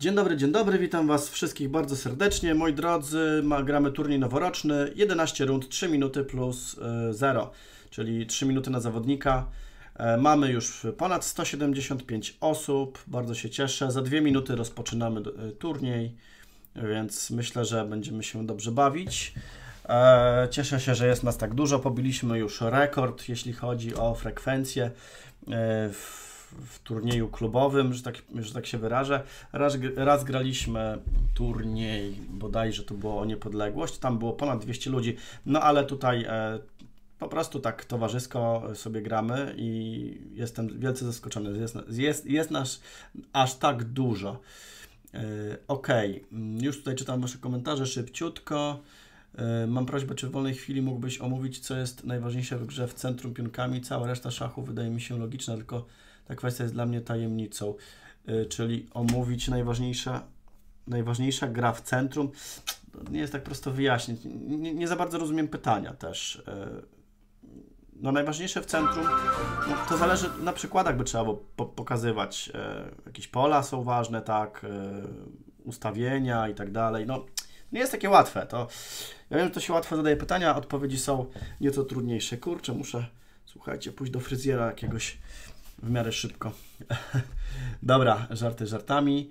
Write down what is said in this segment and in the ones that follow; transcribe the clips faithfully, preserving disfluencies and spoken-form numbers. Dzień dobry, dzień dobry, witam Was wszystkich bardzo serdecznie. Moi drodzy, ma, gramy turniej noworoczny, jedenaście rund, trzy minuty plus zero, czyli trzy minuty na zawodnika. E, mamy już ponad sto siedemdziesiąt pięć osób, bardzo się cieszę. Za dwie minuty rozpoczynamy e, turniej, więc myślę, że będziemy się dobrze bawić. E, cieszę się, że jest nas tak dużo, pobiliśmy już rekord, jeśli chodzi o frekwencję. E, w, w turnieju klubowym, że tak, że tak się wyrażę. Raz, raz graliśmy turniej, bodajże to było o niepodległość, tam było ponad dwieście ludzi, no ale tutaj e, po prostu tak towarzysko sobie gramy i jestem wielce zaskoczony, jest, jest, jest nas aż tak dużo. E, ok, już tutaj czytam Wasze komentarze szybciutko. Mam prośbę, czy w wolnej chwili mógłbyś omówić, co jest najważniejsze w grze w centrum pionkami. Cała reszta szachu wydaje mi się logiczna, tylko ta kwestia jest dla mnie tajemnicą. Czyli omówić najważniejsza, najważniejsza gra w centrum. Nie jest tak prosto wyjaśnić. Nie, nie za bardzo rozumiem pytania też. No najważniejsze w centrum, no, to zależy, na przykładach by trzeba było po pokazywać. Jakieś pola są ważne, tak, ustawienia i tak dalej. No, nie jest takie łatwe. To ja wiem, że to się łatwo zadaje pytania, odpowiedzi są nieco trudniejsze. Kurczę, muszę, słuchajcie, pójść do fryzjera jakiegoś w miarę szybko. Dobra, żarty żartami.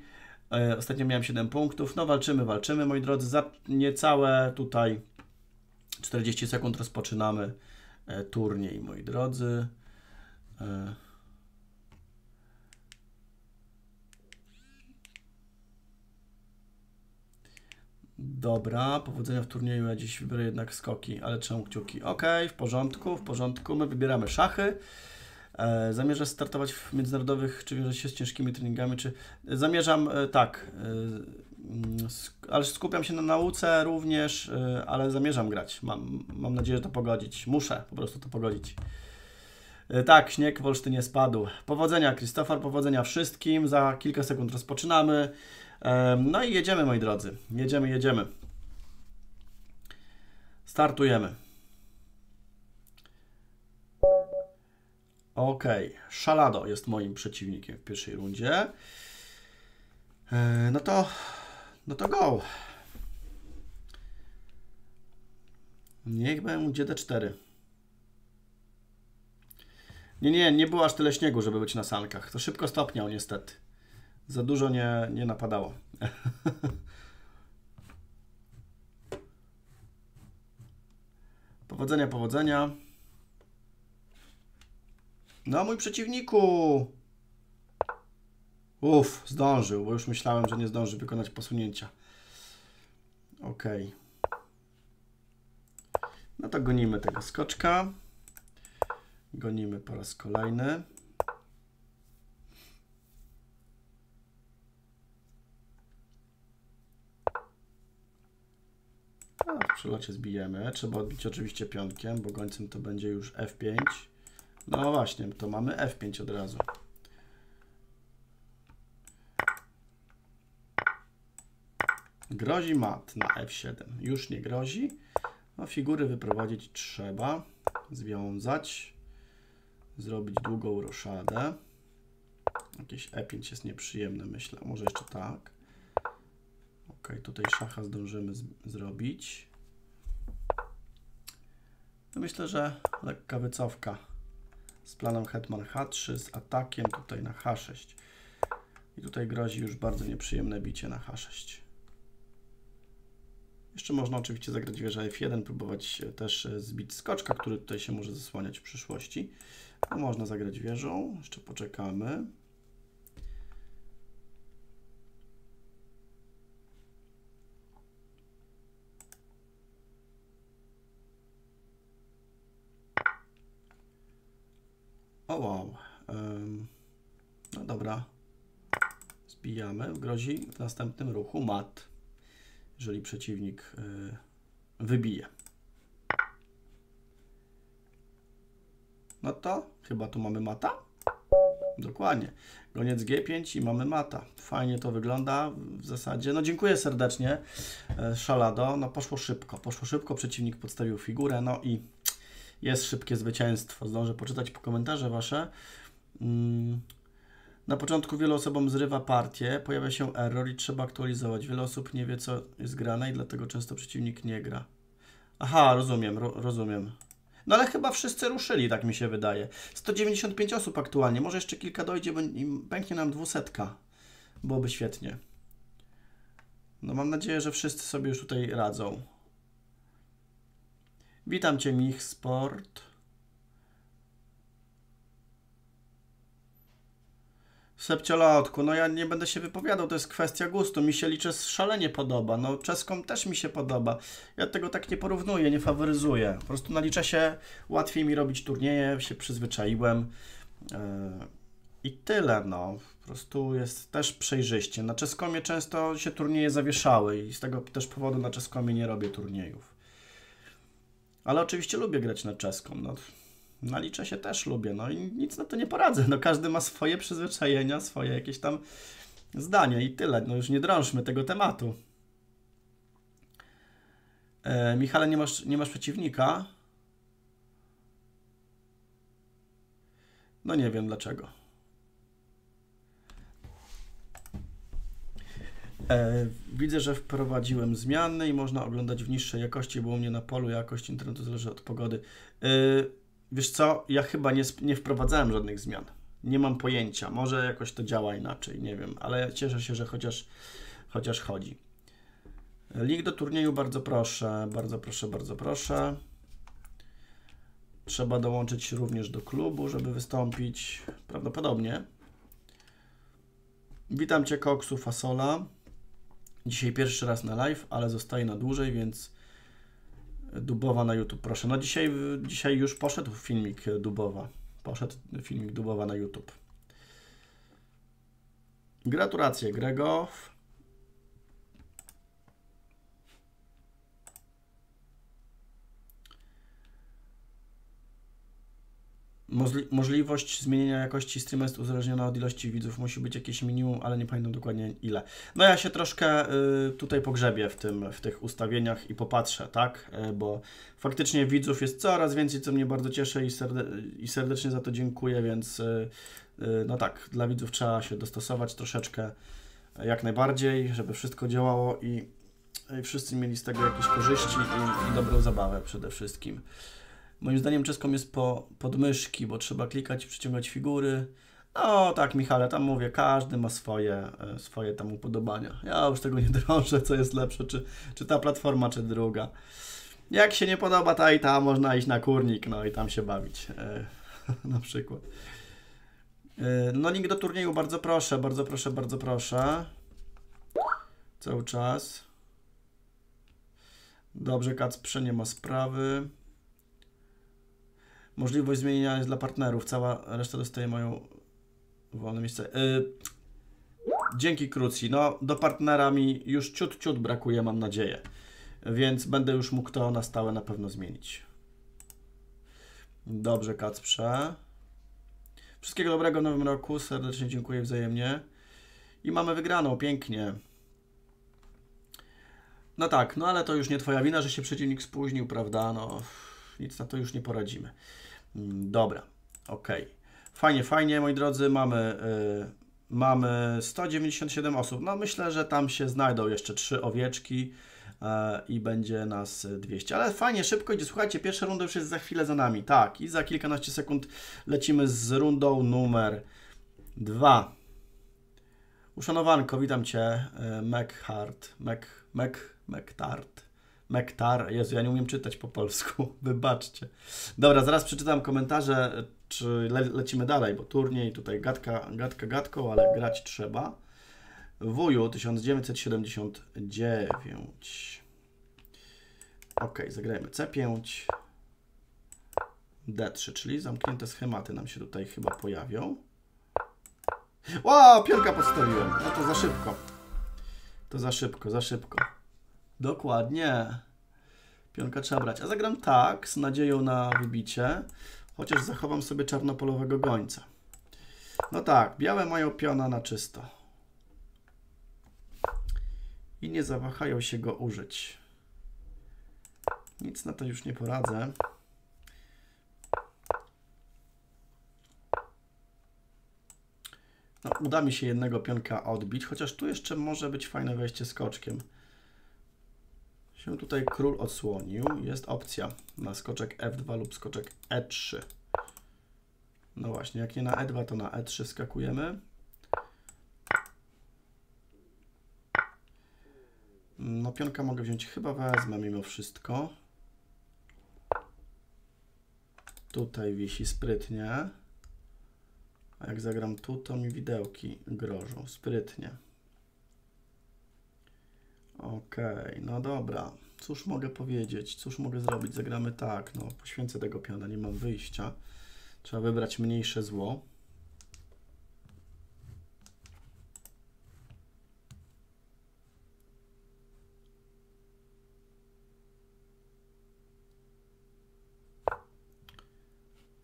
E, ostatnio miałem siedem punktów. No walczymy, walczymy, moi drodzy. Za niecałe tutaj czterdzieści sekund rozpoczynamy e, turniej, moi drodzy. E, Dobra, powodzenia w turnieju, ja dziś wybiorę jednak skoki, ale trzymam kciuki. Ok, w porządku, w porządku, my wybieramy szachy. E, zamierzasz startować w międzynarodowych, czy wiąże się z ciężkimi treningami, czy... Zamierzam, e, tak, e, sk ale skupiam się na nauce również, e, ale zamierzam grać. Mam, mam nadzieję, że to pogodzić. Muszę po prostu to pogodzić. E, tak, śnieg w Olsztynie spadł. Powodzenia, Krzysztof, powodzenia wszystkim. Za kilka sekund rozpoczynamy. No i jedziemy, moi drodzy. Jedziemy, jedziemy. Startujemy. Ok. Shalado jest moim przeciwnikiem w pierwszej rundzie. No to... No to go. Niech będzie d cztery. Nie, nie, nie było aż tyle śniegu, żeby być na sankach. To szybko stopniał, niestety. Za dużo nie, nie napadało. Powodzenia, powodzenia. No, mój przeciwniku. Uff, zdążył, bo już myślałem, że nie zdąży wykonać posunięcia. Ok. No to gonimy tego skoczka. Gonimy po raz kolejny. A, w przelocie zbijemy. Trzeba odbić oczywiście pionkiem, bo gońcem to będzie już f pięć. No właśnie, to mamy f pięć od razu. Grozi mat na f siedem. Już nie grozi. No, figury wyprowadzić trzeba. Związać. Zrobić długą roszadę. Jakieś e pięć jest nieprzyjemne, myślę. Może jeszcze tak. Ok, tutaj szacha zdążymy zrobić. No myślę, że lekka wycofka z planem hetman h trzy, z atakiem tutaj na h sześć. I tutaj grozi już bardzo nieprzyjemne bicie na h sześć. Jeszcze można oczywiście zagrać wieża f jeden, próbować też zbić skoczka, który tutaj się może zasłaniać w przyszłości. No można zagrać wieżą, jeszcze poczekamy. O, wow. No dobra. Zbijamy. Grozi w następnym ruchu mat, jeżeli przeciwnik wybije. No to chyba tu mamy mata? Dokładnie. Goniec g pięć i mamy mata. Fajnie to wygląda w zasadzie. No dziękuję serdecznie, Shalado. No poszło szybko. Poszło szybko. Przeciwnik podstawił figurę. No i jest szybkie zwycięstwo. Zdążę poczytać po komentarze Wasze. Na początku wielu osobom zrywa partię, pojawia się error i trzeba aktualizować. Wiele osób nie wie, co jest grane i dlatego często przeciwnik nie gra. Aha, rozumiem, ro rozumiem. No ale chyba wszyscy ruszyli, tak mi się wydaje. sto dziewięćdziesiąt pięć osób aktualnie. Może jeszcze kilka dojdzie, bo pęknie nam dwusetka. Byłoby świetnie. No mam nadzieję, że wszyscy sobie już tutaj radzą. Witam Cię, Mich Sport. Sepciolotku, no ja nie będę się wypowiadał, to jest kwestia gustu. Mi się liczę szalenie podoba. No czeską też mi się podoba. Ja tego tak nie porównuję, nie faworyzuję. Po prostu naliczę się, łatwiej mi robić turnieje, się przyzwyczaiłem. Yy, I tyle, no. Po prostu jest też przejrzyście. Na Czeskomie często się turnieje zawieszały i z tego też powodu na Czeskomie nie robię turniejów. Ale oczywiście lubię grać na czeską. No. Naliczę się też lubię, no i nic na to nie poradzę. No każdy ma swoje przyzwyczajenia, swoje jakieś tam zdanie i tyle. No już nie drążmy tego tematu. E, Michale, nie masz, nie masz przeciwnika? No nie wiem dlaczego. E, widzę, że wprowadziłem zmiany i można oglądać w niższej jakości, bo u mnie na polu jakość internetu zależy od pogody. E, Wiesz co, ja chyba nie, nie wprowadzałem żadnych zmian. Nie mam pojęcia. Może jakoś to działa inaczej, nie wiem. Ale cieszę się, że chociaż, chociaż chodzi. Link do turnieju, bardzo proszę. Bardzo proszę, bardzo proszę. Trzeba dołączyć również do klubu, żeby wystąpić. Prawdopodobnie. Witam Cię, Koksu, Fasola. Dzisiaj pierwszy raz na live, ale zostaję na dłużej, więc... Dubowa na YouTube, proszę. No dzisiaj, dzisiaj już poszedł filmik Dubowa. Poszedł filmik Dubowa na YouTube. Gratulacje, Grego. Możli możliwość zmienienia jakości streama jest uzależniona od ilości widzów. Musi być jakieś minimum, ale nie pamiętam dokładnie ile. No ja się troszkę y, tutaj pogrzebię w, tym, w tych ustawieniach i popatrzę, tak? Y, bo faktycznie widzów jest coraz więcej, co mnie bardzo cieszy i, serde i serdecznie za to dziękuję, więc y, y, no tak, dla widzów trzeba się dostosować troszeczkę jak najbardziej, żeby wszystko działało i, i wszyscy mieli z tego jakieś korzyści i, i dobrą zabawę przede wszystkim. Moim zdaniem czeską jest po podmyszki, bo trzeba klikać i przyciągać figury. No tak, Michale, tam mówię, każdy ma swoje, swoje tam upodobania. Ja już tego nie drążę, co jest lepsze, czy, czy ta platforma, czy druga. Jak się nie podoba ta i ta, można iść na kurnik, no i tam się bawić, na przykład. No link do turnieju, bardzo proszę, bardzo proszę, bardzo proszę. Cały czas. Dobrze, Kacprze, nie ma sprawy. Możliwość zmienienia jest dla partnerów. Cała reszta dostaje moją wolne miejsce. Yy, dzięki Krucji. No, do partnera mi już ciut, ciut brakuje, mam nadzieję. Więc będę już mógł to na stałe na pewno zmienić. Dobrze, Kacprze. Wszystkiego dobrego w nowym roku. Serdecznie dziękuję wzajemnie. I mamy wygraną. Pięknie. No tak, no ale to już nie Twoja wina, że się przeciwnik spóźnił, prawda? No, nic na to już nie poradzimy. Dobra, ok. Fajnie, fajnie, moi drodzy, mamy, yy, mamy sto dziewięćdziesiąt siedem osób. No myślę, że tam się znajdą jeszcze trzy owieczki yy, i będzie nas dwieście. Ale fajnie, szybko idzie. Słuchajcie, pierwsza runda już jest za chwilę za nami. Tak, i za kilkanaście sekund lecimy z rundą numer dwa. Uszanowanko, witam Cię, yy, Mekhart, Mekh, Mekh, Mekhart. Mektar. Jezu, ja nie umiem czytać po polsku. Wybaczcie. Dobra, zaraz przeczytam komentarze, czy le lecimy dalej, bo turniej tutaj gadka, gadka gadką, ale grać trzeba. Wuju tysiąc dziewięćset siedemdziesiąt dziewięć. Ok, zagrajmy C pięć. D trzy, czyli zamknięte schematy nam się tutaj chyba pojawią. Ła, pionka podstawiłem. No to za szybko. To za szybko, za szybko. Dokładnie. Pionka trzeba brać. A zagram tak, z nadzieją na wybicie, chociaż zachowam sobie czarnopolowego gońca. No tak, białe mają piona na czysto. I nie zawahają się go użyć. Nic na to już nie poradzę. No, uda mi się jednego pionka odbić, chociaż tu jeszcze może być fajne wejście skoczkiem. Się tutaj król odsłonił. Jest opcja na skoczek F dwa lub skoczek E trzy. No właśnie, jak nie na E dwa, to na E trzy skakujemy. No pionka mogę wziąć, chyba wezmę mimo wszystko. Tutaj wisi sprytnie. A jak zagram tu, to mi widełki grożą. Sprytnie. Okej, okay, no dobra. Cóż mogę powiedzieć? Cóż mogę zrobić? Zagramy tak. No, poświęcę tego piona, nie mam wyjścia. Trzeba wybrać mniejsze zło.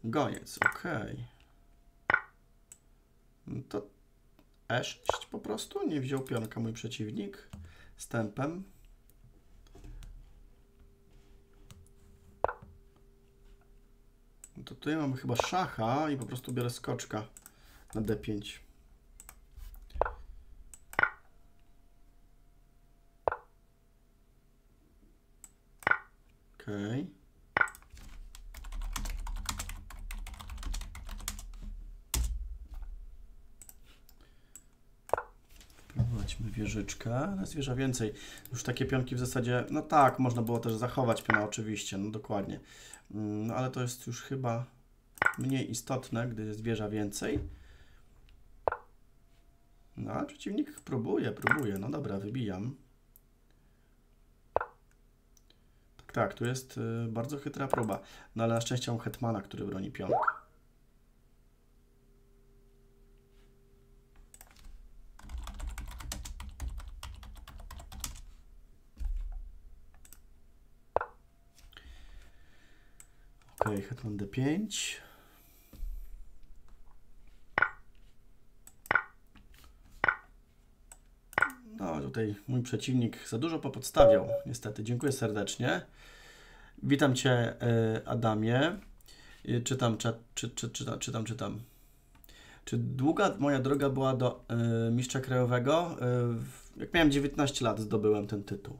Goniec, okej. Okay. To E sześć po prostu, nie wziął pionka mój przeciwnik z tempem. To tutaj mamy chyba szacha i po prostu biorę skoczka na D pięć. Okej. Okay. Wieżyczkę, jest wieża więcej. Już takie pionki w zasadzie, no tak, można było też zachować piona oczywiście, no dokładnie. No ale to jest już chyba mniej istotne, gdy jest wieża więcej. No ale przeciwnik próbuje, próbuje, no dobra, wybijam. Tak, tak, tu jest bardzo chytra próba, no ale na szczęście mam hetmana, który broni pionka. Okej, okay, hetman D pięć. No, tutaj mój przeciwnik za dużo popodstawiał, niestety. Dziękuję serdecznie. Witam Cię, Adamie. Czytam, czy, czy, czy, czytam, czytam, czytam. Czy długa moja droga była do y, mistrza krajowego? Y, jak miałem dziewiętnaście lat, zdobyłem ten tytuł.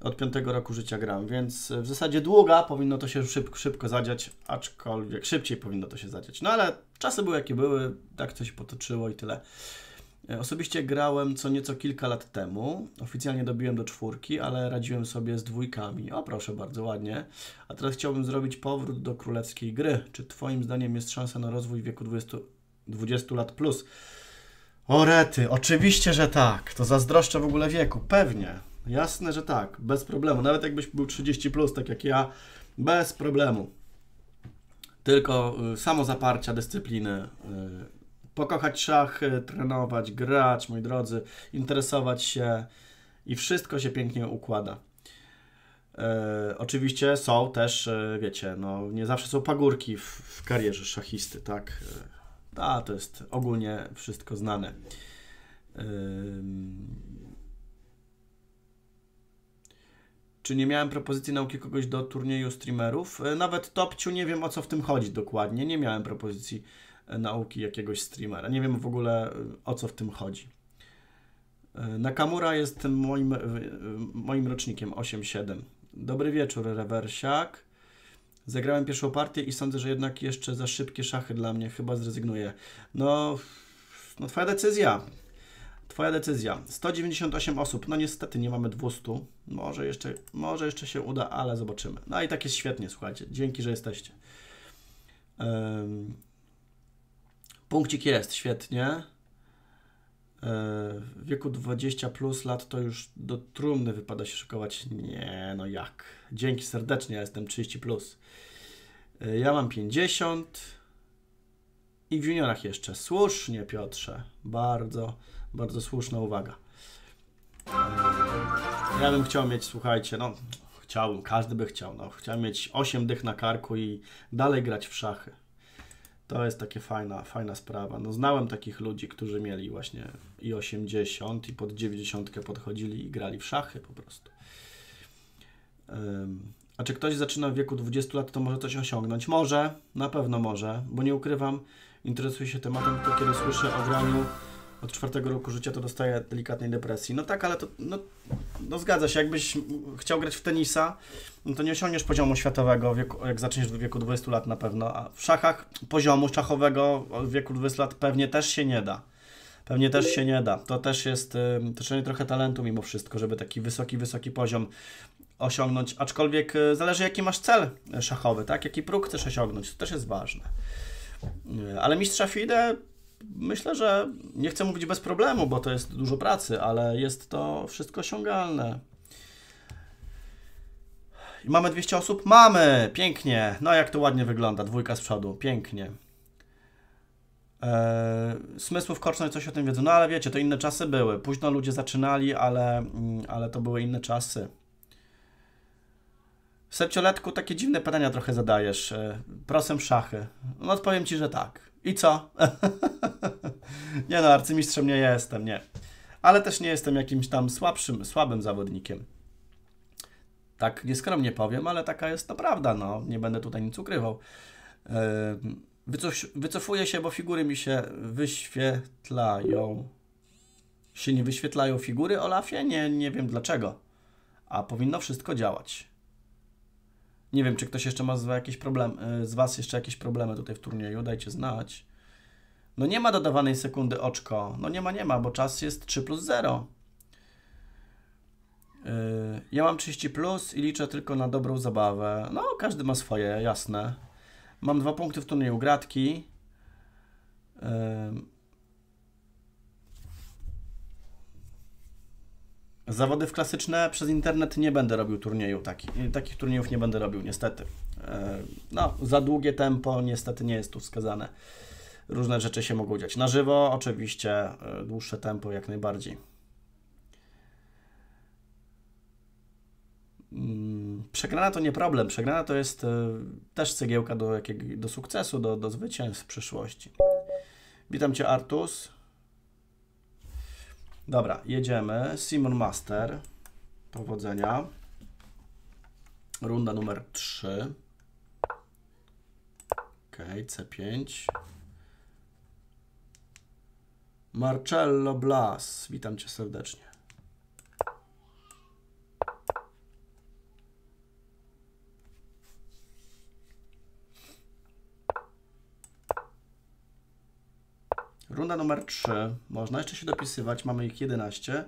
Od piątego roku życia gram, więc w zasadzie długa, powinno to się szybko, szybko zadziać, aczkolwiek szybciej powinno to się zadziać. No ale czasy były jakie były, tak coś potoczyło i tyle. Osobiście grałem co nieco kilka lat temu, oficjalnie dobiłem do czwórki, ale radziłem sobie z dwójkami. O proszę, bardzo ładnie. A teraz chciałbym zrobić powrót do królewskiej gry. Czy Twoim zdaniem jest szansa na rozwój w wieku dwudziestu lat plus? O rety, oczywiście, że tak. To zazdroszczę w ogóle wieku, pewnie. Jasne, że tak, bez problemu. Nawet jakbyś był trzydzieści plus, tak jak ja, bez problemu. Tylko y, samozaparcia, dyscypliny, y, pokochać szachy, trenować, grać, moi drodzy, interesować się i wszystko się pięknie układa. Y, oczywiście są też, y, wiecie, no nie zawsze są pagórki w, w karierze szachisty, tak? Y, a to jest ogólnie wszystko znane. Y, Czy nie miałem propozycji nauki kogoś do turnieju streamerów? Nawet Topciu, nie wiem o co w tym chodzi dokładnie. Nie miałem propozycji nauki jakiegoś streamera. Nie wiem w ogóle o co w tym chodzi. Nakamura jest moim, moim rocznikiem osiem siedem. Dobry wieczór, rewersiak. Zagrałem pierwszą partię i sądzę, że jednak jeszcze za szybkie szachy dla mnie. Chyba zrezygnuję. No, no twoja decyzja. Twoja decyzja. sto dziewięćdziesiąt osiem osób. No niestety nie mamy dwieście. Może jeszcze, może jeszcze się uda, ale zobaczymy. No i tak jest świetnie, słuchajcie. Dzięki, że jesteście. Um, punkcik jest, świetnie. Um, w wieku dwudziestu plus lat to już do trumny wypada się szykować. Nie, no jak. Dzięki serdecznie, ja jestem trzydzieści plus. Um, ja mam pięćdziesiąt. I w juniorach jeszcze. Słusznie, Piotrze. Bardzo... Bardzo słuszna uwaga. Ja bym chciał mieć, słuchajcie, no chciałbym, każdy by chciał, no chciałem mieć osiem dych na karku i dalej grać w szachy. To jest takie fajna, fajna sprawa. No znałem takich ludzi, którzy mieli właśnie i osiemdziesiąt i pod dziewięćdziesiąt podchodzili i grali w szachy po prostu. Um, a czy ktoś zaczyna w wieku dwudziestu lat, to może coś osiągnąć? Może, na pewno może, bo nie ukrywam, interesuję się tematem, to kiedy słyszę o graniu od czwartego roku życia, to dostaje delikatnej depresji. No tak, ale to no, no zgadza się, jakbyś chciał grać w tenisa, no to nie osiągniesz poziomu światowego, wieku, jak zaczniesz w wieku dwudziestu lat na pewno, a w szachach poziomu szachowego w wieku dwudziestu lat pewnie też się nie da. Pewnie też się nie da. To też jest troszeczkę trochę talentu mimo wszystko, żeby taki wysoki, wysoki poziom osiągnąć, aczkolwiek zależy jaki masz cel szachowy, tak? Jaki próg chcesz osiągnąć, to też jest ważne. Ale mistrza FIDE myślę, że nie chcę mówić bez problemu, bo to jest dużo pracy, ale jest to wszystko osiągalne. I mamy dwieście osób? Mamy! Pięknie! No jak to ładnie wygląda, dwójka z przodu, pięknie. Eee, Smysłów, Korczno coś o tym wiedzą, no ale wiecie, to inne czasy były. Późno ludzie zaczynali, ale, ale to były inne czasy. W Sepcioletku takie dziwne pytania trochę zadajesz. Prosem szachy. No odpowiem Ci, że tak. I co? Nie no, arcymistrzem nie jestem, nie. Ale też nie jestem jakimś tam słabszym, słabym zawodnikiem. Tak nieskromnie powiem, ale taka jest to prawda, no. Nie będę tutaj nic ukrywał. Wycof wycofuję się, bo figury mi się wyświetlają. Się nie wyświetlają figury, Olafie? Nie, nie wiem dlaczego. A powinno wszystko działać. Nie wiem, czy ktoś jeszcze ma z, jakieś problem, z Was jeszcze jakieś problemy tutaj w turnieju, dajcie znać. No nie ma dodawanej sekundy oczko. No nie ma, nie ma, bo czas jest trzy plus zero. Yy, ja mam trzydzieści plus i liczę tylko na dobrą zabawę. No, każdy ma swoje, jasne. Mam dwa punkty w turnieju gratki. Yy. Zawody w klasyczne przez internet nie będę robił turnieju, taki, takich turniejów nie będę robił niestety. No, za długie tempo niestety nie jest tu wskazane. Różne rzeczy się mogą dziać. Na żywo oczywiście dłuższe tempo jak najbardziej. Przegrana to nie problem, przegrana to jest też cegiełka do, jakiego, do sukcesu, do, do zwycięstw w przyszłości. Witam Cię Artus. Dobra, jedziemy. Simon Master. Powodzenia. Runda numer trzy. Ok, C pięć. Marcello Blas. Witam Cię serdecznie. Runda numer trzy. Można jeszcze się dopisywać. Mamy ich jedenaście.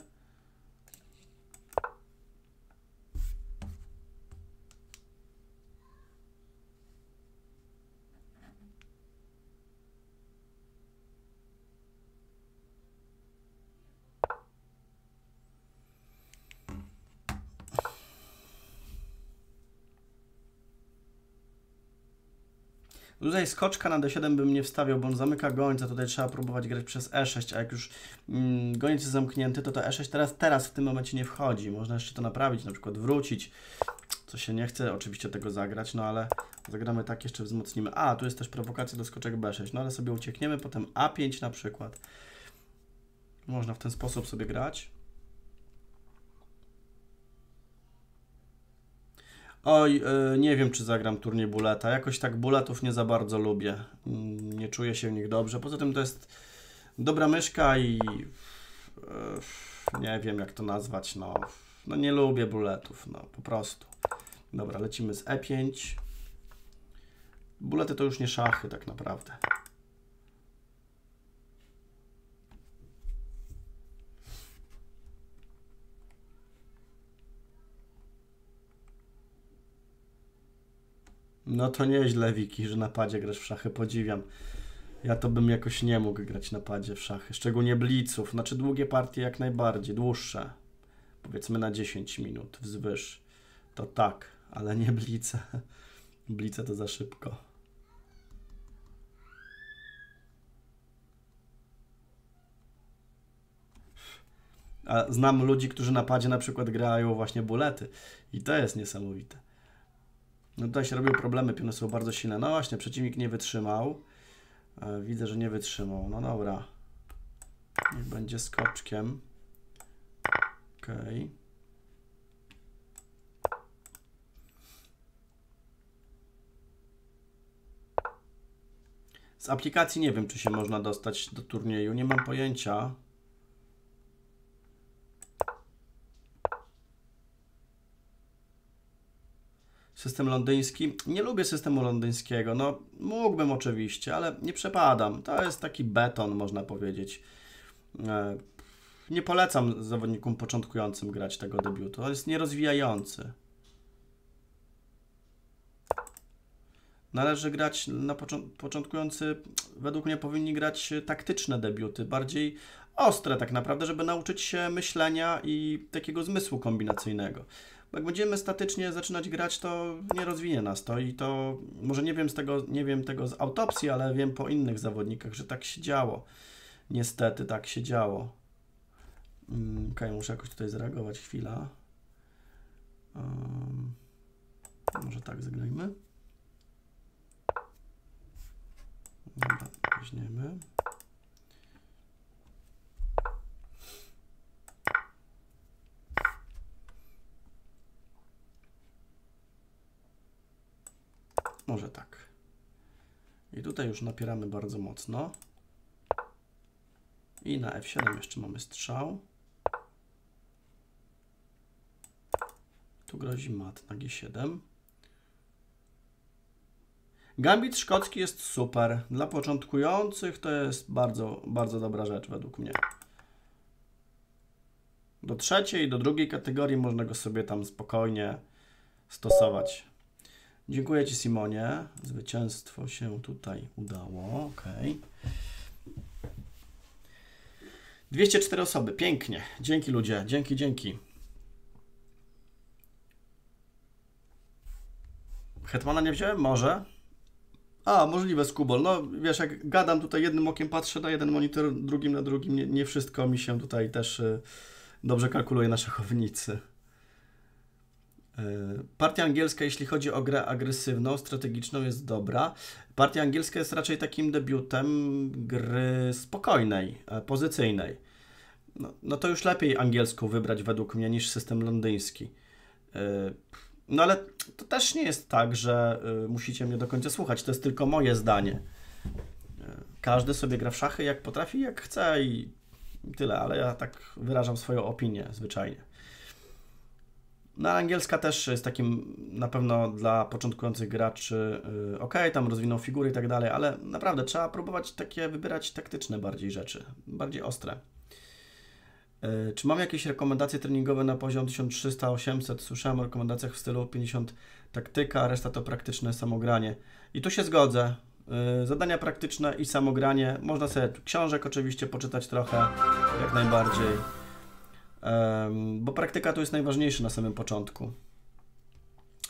Tutaj skoczka na D siedem bym nie wstawiał, bo on zamyka gońca, tutaj trzeba próbować grać przez E sześć, a jak już mm, goniec jest zamknięty, to to E sześć teraz, teraz w tym momencie nie wchodzi. Można jeszcze to naprawić, na przykład wrócić, co się nie chce oczywiście tego zagrać, no ale zagramy tak, jeszcze wzmocnimy. A, tu jest też prowokacja do skoczek B sześć, no ale sobie uciekniemy, potem A pięć na przykład. Można w ten sposób sobie grać. Oj, yy, nie wiem, czy zagram turniej buleta. Jakoś tak buletów nie za bardzo lubię. Yy, nie czuję się w nich dobrze. Poza tym to jest dobra myszka i... Yy, nie wiem, jak to nazwać. No, no nie lubię buletów, no po prostu. Dobra, lecimy z E pięć. Bulety to już nie szachy tak naprawdę. No to nieźle, Wiki, że na padzie grasz w szachy, podziwiam. Ja to bym jakoś nie mógł grać na padzie w szachy, szczególnie bliców. Znaczy długie partie jak najbardziej, dłuższe. Powiedzmy na dziesięć minut, wzwyż. To tak, ale nie blice. Blice to za szybko. A znam ludzi, którzy na padzie na przykład grają właśnie bulety. I to jest niesamowite. No tutaj się robią problemy, piony są bardzo silne. No właśnie, przeciwnik nie wytrzymał. Widzę, że nie wytrzymał. No dobra. Niech będzie skoczkiem. Okej. Z aplikacji nie wiem, czy się można dostać do turnieju. Nie mam pojęcia. system londyński. Nie lubię systemu londyńskiego, no mógłbym oczywiście, ale nie przepadam. To jest taki beton, można powiedzieć. Nie polecam zawodnikom początkującym grać tego debiutu. On jest nierozwijający. Należy grać, na początkujący według mnie powinni grać taktyczne debiuty, bardziej ostre tak naprawdę, żeby nauczyć się myślenia i takiego zmysłu kombinacyjnego. Jak będziemy statycznie zaczynać grać, to nie rozwinie nas to i to, może nie wiem, z tego, nie wiem tego z autopsji, ale wiem po innych zawodnikach, że tak się działo. Niestety tak się działo. Okej, okay, muszę jakoś tutaj zareagować, chwila. Um, może tak zagrajmy. Dobra, weźmiemy. Może tak. I tutaj już napieramy bardzo mocno. I na F siedem jeszcze mamy strzał. Tu grozi mat na G siedem. Gambit szkocki jest super. Dla początkujących to jest bardzo, bardzo dobra rzecz według mnie. Do trzeciej, do drugiej kategorii można go sobie tam spokojnie stosować. Dziękuję Ci, Simonie. Zwycięstwo się tutaj udało. Ok. dwieście cztery osoby. Pięknie. Dzięki ludzie. Dzięki, dzięki. Hetmana nie wziąłem? Może. A, możliwe, Skubol. No, wiesz, jak gadam tutaj, jednym okiem patrzę na jeden monitor, drugim na drugim. Nie, nie wszystko mi się tutaj też y, dobrze kalkuluje na szachownicy. Y, Partia angielska, jeśli chodzi o grę agresywną, strategiczną, jest dobra. Partia angielska jest raczej takim debiutem gry spokojnej, pozycyjnej. No, no to już lepiej angielską wybrać według mnie niż system londyński. Y, No ale to też nie jest tak, że y, musicie mnie do końca słuchać. To jest tylko moje zdanie. Y, każdy sobie gra w szachy jak potrafi, jak chce i, i tyle. Ale ja tak wyrażam swoją opinię zwyczajnie. No angielska też jest takim na pewno dla początkujących graczy y, ok, tam rozwiną figury i tak dalej, ale naprawdę trzeba próbować takie wybierać taktyczne bardziej rzeczy. Bardziej ostre. Czy mam jakieś rekomendacje treningowe na poziom tysiąc trzysta osiemset? Słyszałem o rekomendacjach w stylu pięćdziesiąt taktyka, a reszta to praktyczne samogranie. I tu się zgodzę. Zadania praktyczne i samogranie. Można sobie książek oczywiście poczytać trochę, jak najbardziej. Bo praktyka tu jest najważniejsza na samym początku.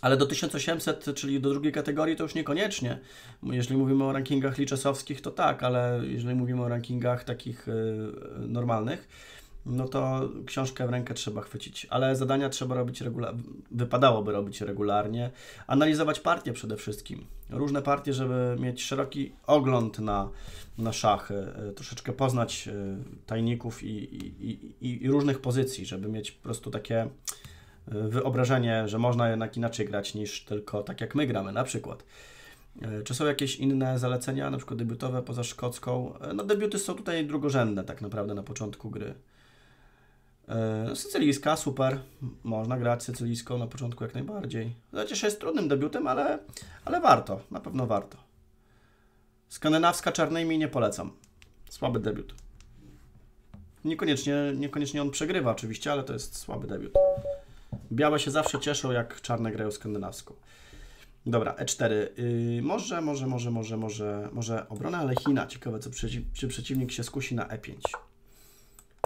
Ale do tysiąc osiemset, czyli do drugiej kategorii, to już niekoniecznie. Jeżeli mówimy o rankingach liczesowskich, to tak, ale jeżeli mówimy o rankingach takich normalnych, no to książkę w rękę trzeba chwycić, ale zadania trzeba robić regularnie, wypadałoby robić regularnie, analizować partie przede wszystkim, różne partie, żeby mieć szeroki ogląd na, na szachy, troszeczkę poznać tajników i, i, i, i różnych pozycji, żeby mieć po prostu takie wyobrażenie, że można jednak inaczej grać niż tylko tak jak my gramy na przykład. Czy są jakieś inne zalecenia, na przykład debiutowe poza szkocką? No debiuty są tutaj drugorzędne tak naprawdę na początku gry. Sycylijska, super, można grać sycylijską na początku jak najbardziej. Chociaż jest trudnym debiutem, ale, ale warto, na pewno warto. Skandynawska czarnymi nie polecam, słaby debiut. Niekoniecznie, niekoniecznie on przegrywa oczywiście, ale to jest słaby debiut. Białe się zawsze cieszą, jak czarne grają skandynawską. Dobra, E cztery. Yy, może, może, może, może, może, może obrona Alechina. Ciekawe, co przeci czy przeciwnik się skusi na E pięć.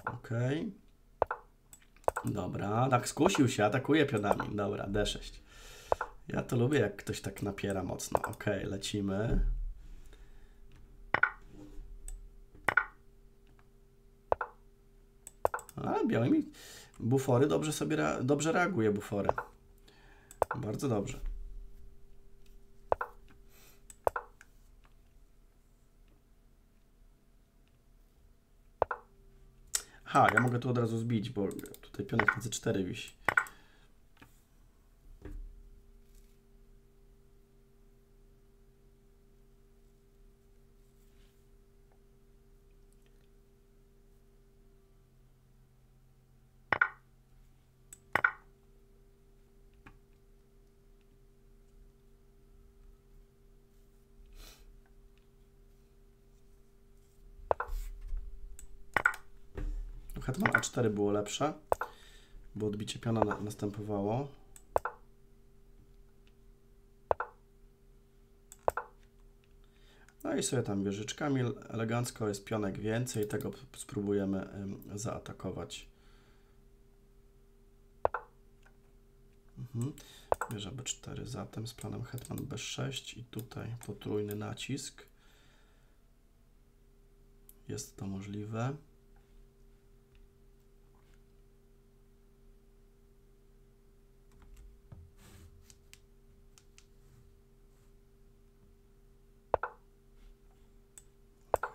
Ok. Dobra, tak skusił się, atakuje pionami. Dobra, D sześć. Ja to lubię, jak ktoś tak napiera mocno. Ok, lecimy. A, białymi bufory dobrze sobie re dobrze reaguje bufory. Bardzo dobrze. Ha, ja mogę tu od razu zbić, bo tutaj pionek na C cztery wisi. Hetman a cztery było lepsze, bo odbicie piona na, następowało. No i sobie tam wieżyczkami elegancko jest pionek więcej, tego spróbujemy ym, zaatakować. Mhm. Wieża b cztery zatem z planem hetman b sześć i tutaj potrójny nacisk. Jest to możliwe.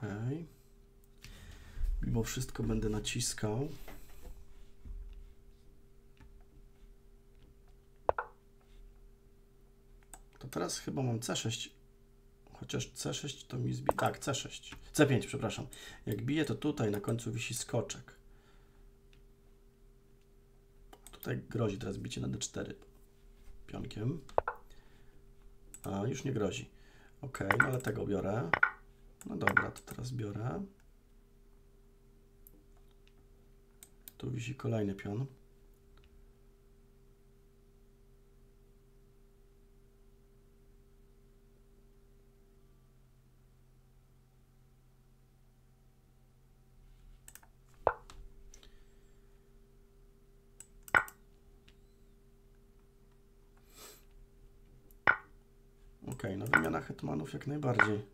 Okay. Mimo wszystko będę naciskał. To teraz chyba mam c sześć, chociaż c sześć to mi zbije. Tak, c sześć. c pięć, przepraszam. Jak bije, to tutaj na końcu wisi skoczek. Tutaj grozi teraz bicie na d cztery pionkiem. A, już nie grozi. Ok, no ale tego biorę. No dobra, to teraz biorę. Tu wisi kolejny pion. Ok, no wymiana hetmanów jak najbardziej.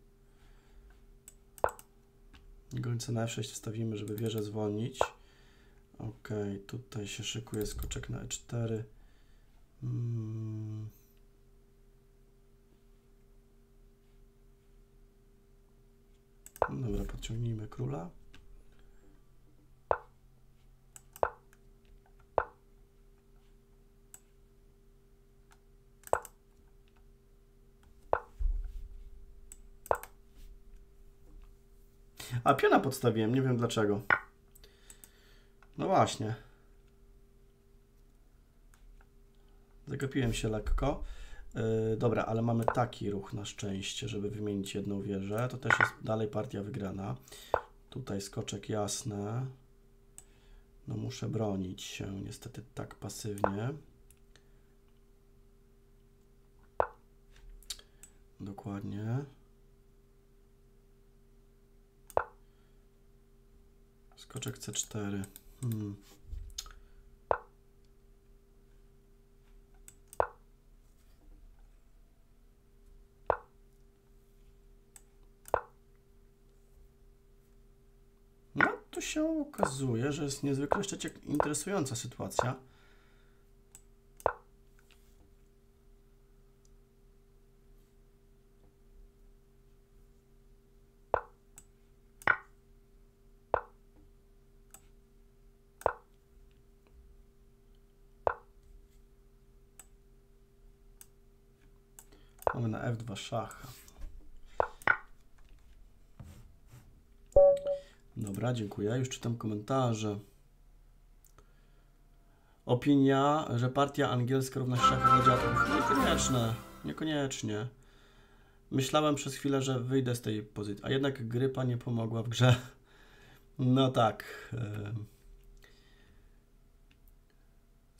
Gońca na f sześć wstawimy, żeby wieżę zwolnić. Ok, tutaj się szykuje skoczek na e cztery. Hmm. Dobra, podciągnijmy króla. A piona podstawiłem, nie wiem dlaczego. No właśnie. Zagapiłem się lekko. Yy, dobra, ale mamy taki ruch na szczęście, żeby wymienić jedną wieżę. To też jest dalej partia wygrana. Tutaj skoczek jasne. No muszę bronić się niestety tak pasywnie. Dokładnie. Skoczek c cztery. Hmm. No tu się okazuje, że jest niezwykle jeszcze interesująca sytuacja. Mamy na f dwa szacha. Dobra, dziękuję. Już czytam komentarze. Opinia, że partia angielska równa się szachem dla dziadków. Niekoniecznie. Niekoniecznie. Myślałem przez chwilę, że wyjdę z tej pozycji, a jednak grypa nie pomogła w grze. No tak.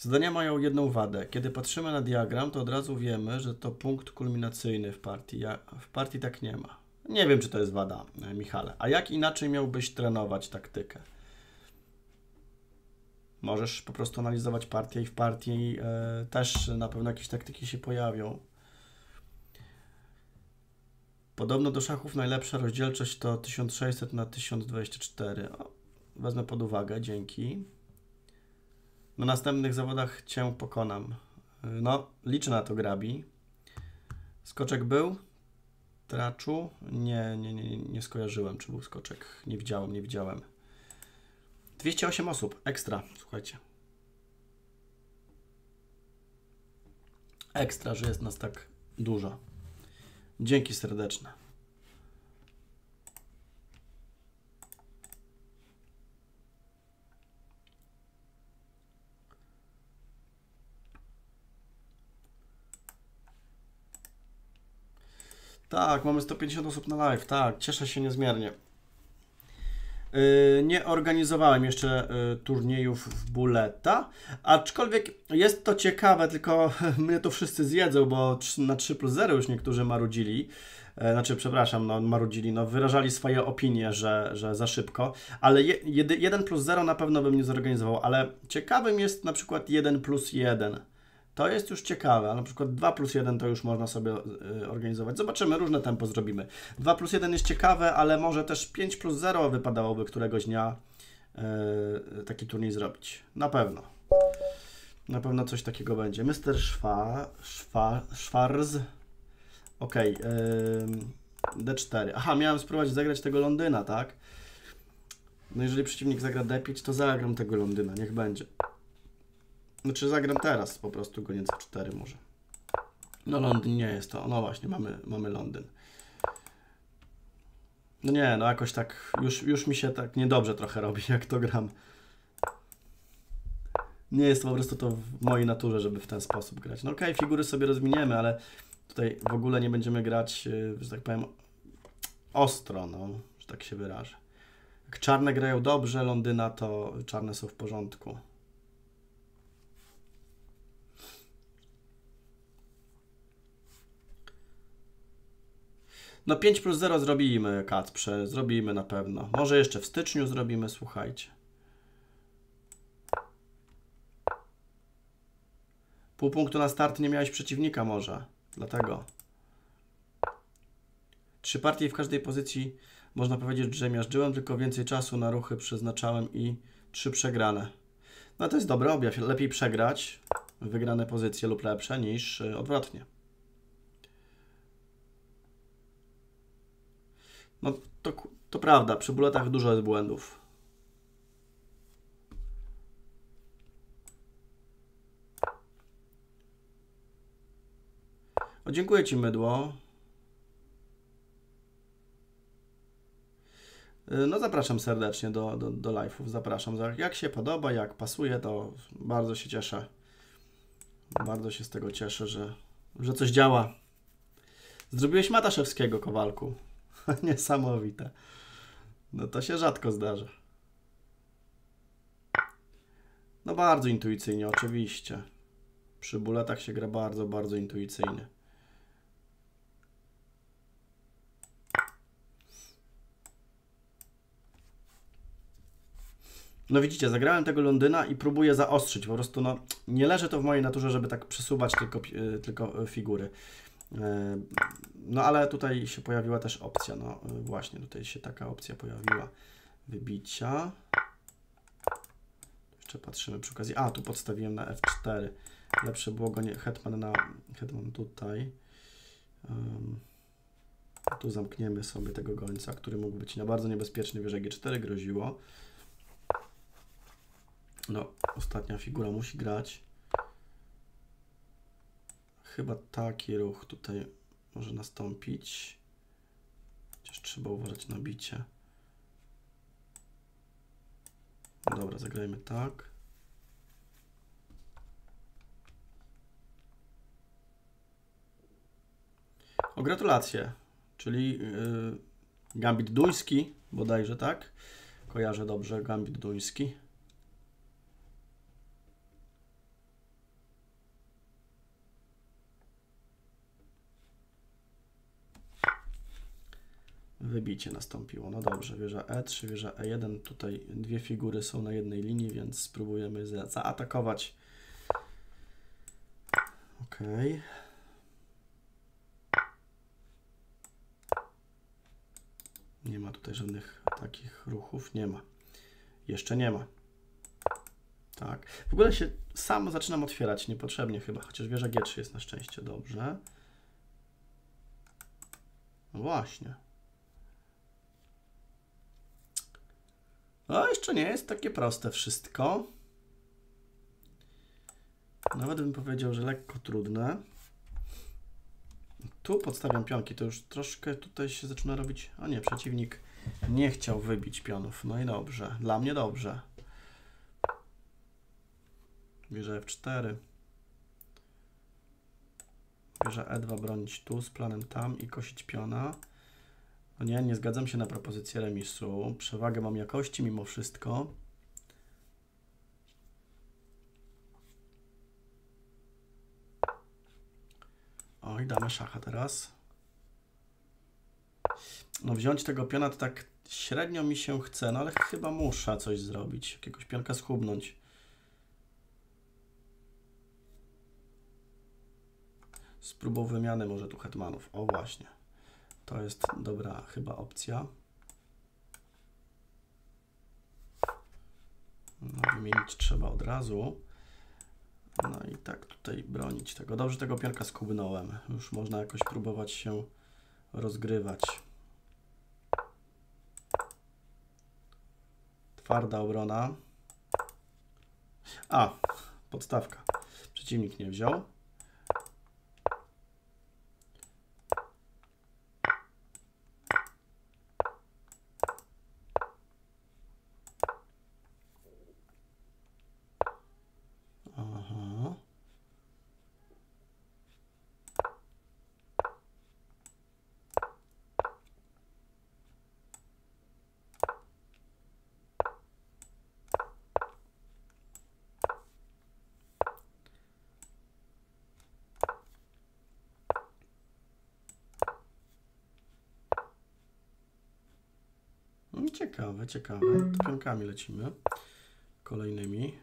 Zadania mają jedną wadę. Kiedy patrzymy na diagram, to od razu wiemy, że to punkt kulminacyjny w partii. Ja, w partii tak nie ma. Nie wiem, czy to jest wada, Michale. A jak inaczej miałbyś trenować taktykę? Możesz po prostu analizować partię i w partii y, też na pewno jakieś taktyki się pojawią. Podobno do szachów najlepsza rozdzielczość to tysiąc sześćset na tysiąc dwadzieścia cztery. O, wezmę pod uwagę, dzięki. Na następnych zawodach Cię pokonam. No, liczę na to, Grabi. Skoczek był? Traczu? Nie, nie, nie, nie skojarzyłem, czy był skoczek. Nie widziałem, nie widziałem. dwieście osiem osób, ekstra, słuchajcie. Ekstra, że jest nas tak dużo. Dzięki serdeczne. Tak, mamy sto pięćdziesiąt osób na live, tak, cieszę się niezmiernie. Nie organizowałem jeszcze turniejów w Buleta, aczkolwiek jest to ciekawe, tylko mnie to wszyscy zjedzą, bo na trzy plus zero już niektórzy marudzili. Znaczy, przepraszam, no, marudzili, no, wyrażali swoje opinie, że, że za szybko, ale je, jeden plus zero na pewno bym nie zorganizował, ale ciekawym jest na przykład jeden plus jeden. To jest już ciekawe, a na przykład dwa plus jeden to już można sobie organizować. Zobaczymy, różne tempo zrobimy. dwa plus jeden jest ciekawe, ale może też pięć plus zero wypadałoby któregoś dnia yy, taki turniej zrobić. Na pewno. Na pewno coś takiego będzie. mister Szwa, Szwa, Szwarz. Ok. Yy, D cztery. Aha, miałem spróbować zagrać tego Londyna, tak? No jeżeli przeciwnik zagra D pięć, to zagram tego Londyna. Niech będzie. Znaczy zagram teraz, po prostu go nie C cztery może. No Londyn nie jest to, no właśnie, mamy, mamy Londyn. No nie, no jakoś tak, już, już mi się tak niedobrze trochę robi, jak to gram. Nie jest to po prostu to w mojej naturze, żeby w ten sposób grać. No okej, okay, figury sobie rozwiniemy, ale tutaj w ogóle nie będziemy grać, że tak powiem, ostro, no, że tak się wyrażę. Jak czarne grają dobrze Londyna, to czarne są w porządku. No pięć plus zero zrobimy, Kacprze, zrobimy na pewno. Może jeszcze w styczniu zrobimy, słuchajcie. Pół punktu na start nie miałeś przeciwnika może, dlatego. Trzy partie w każdej pozycji, można powiedzieć, że miażdżyłem, tylko więcej czasu na ruchy przeznaczałem i trzy przegrane. No to jest dobry objaw, lepiej przegrać wygrane pozycje lub lepsze niż odwrotnie. No to, to prawda, przy buletach dużo jest błędów. O, dziękuję Ci, mydło. No zapraszam serdecznie do, do, do live'ów, zapraszam. Jak się podoba, jak pasuje, to bardzo się cieszę. Bardzo się z tego cieszę, że, że coś działa. Zrobiłeś Mataszewskiego, Kowalku. Niesamowite. No to się rzadko zdarza. No bardzo intuicyjnie, oczywiście. Przy buletach się gra bardzo, bardzo intuicyjnie. No widzicie, zagrałem tego Londyna i próbuję zaostrzyć. Po prostu no, nie leży to w mojej naturze, żeby tak przesuwać tylko, tylko figury. No ale tutaj się pojawiła też opcja, no właśnie, tutaj się taka opcja pojawiła wybicia. Jeszcze patrzymy przy okazji, a tu podstawiłem na F cztery, lepsze było go nie, hetman na, hetman tutaj. Um, tu zamkniemy sobie tego gońca, który mógł być na bardzo niebezpieczny, wieża G cztery groziło. No, ostatnia figura musi grać. Chyba taki ruch tutaj może nastąpić. Chociaż trzeba uważać na bicie. Dobra, zagrajmy tak. O, gratulacje. Czyli yy, Gambit Duński, bodajże tak. Kojarzę dobrze, Gambit Duński. Wybicie nastąpiło. No dobrze, wieża E trzy, wieża E jeden. Tutaj dwie figury są na jednej linii, więc spróbujemy za zaatakować. Ok. Nie ma tutaj żadnych takich ruchów. Nie ma. Jeszcze nie ma. Tak. W ogóle się sam zaczynam otwierać niepotrzebnie chyba, chociaż wieża G trzy jest na szczęście dobrze. No właśnie. No, jeszcze nie jest takie proste wszystko. Nawet bym powiedział, że lekko trudne. Tu podstawiam pionki, to już troszkę tutaj się zaczyna robić... A nie, przeciwnik nie chciał wybić pionów. No i dobrze, dla mnie dobrze. Wieża F cztery. Wieża E dwa bronić tu z planem tam i kosić piona. No nie, nie zgadzam się na propozycję remisu. Przewagę mam jakości mimo wszystko. Oj, damy szacha teraz. No wziąć tego piona to tak średnio mi się chce, no ale chyba muszę coś zrobić. Jakiegoś pionka schubnąć. Spróbuję wymiany może tu hetmanów. O właśnie. To jest dobra chyba opcja. No, wymienić trzeba od razu. No i tak tutaj bronić tego. Dobrze, tego pionka skubnąłem. Już można jakoś próbować się rozgrywać. Twarda obrona. A, podstawka. Przeciwnik nie wziął. Ciekawe, ciekawe. Pionkami lecimy. Kolejnymi.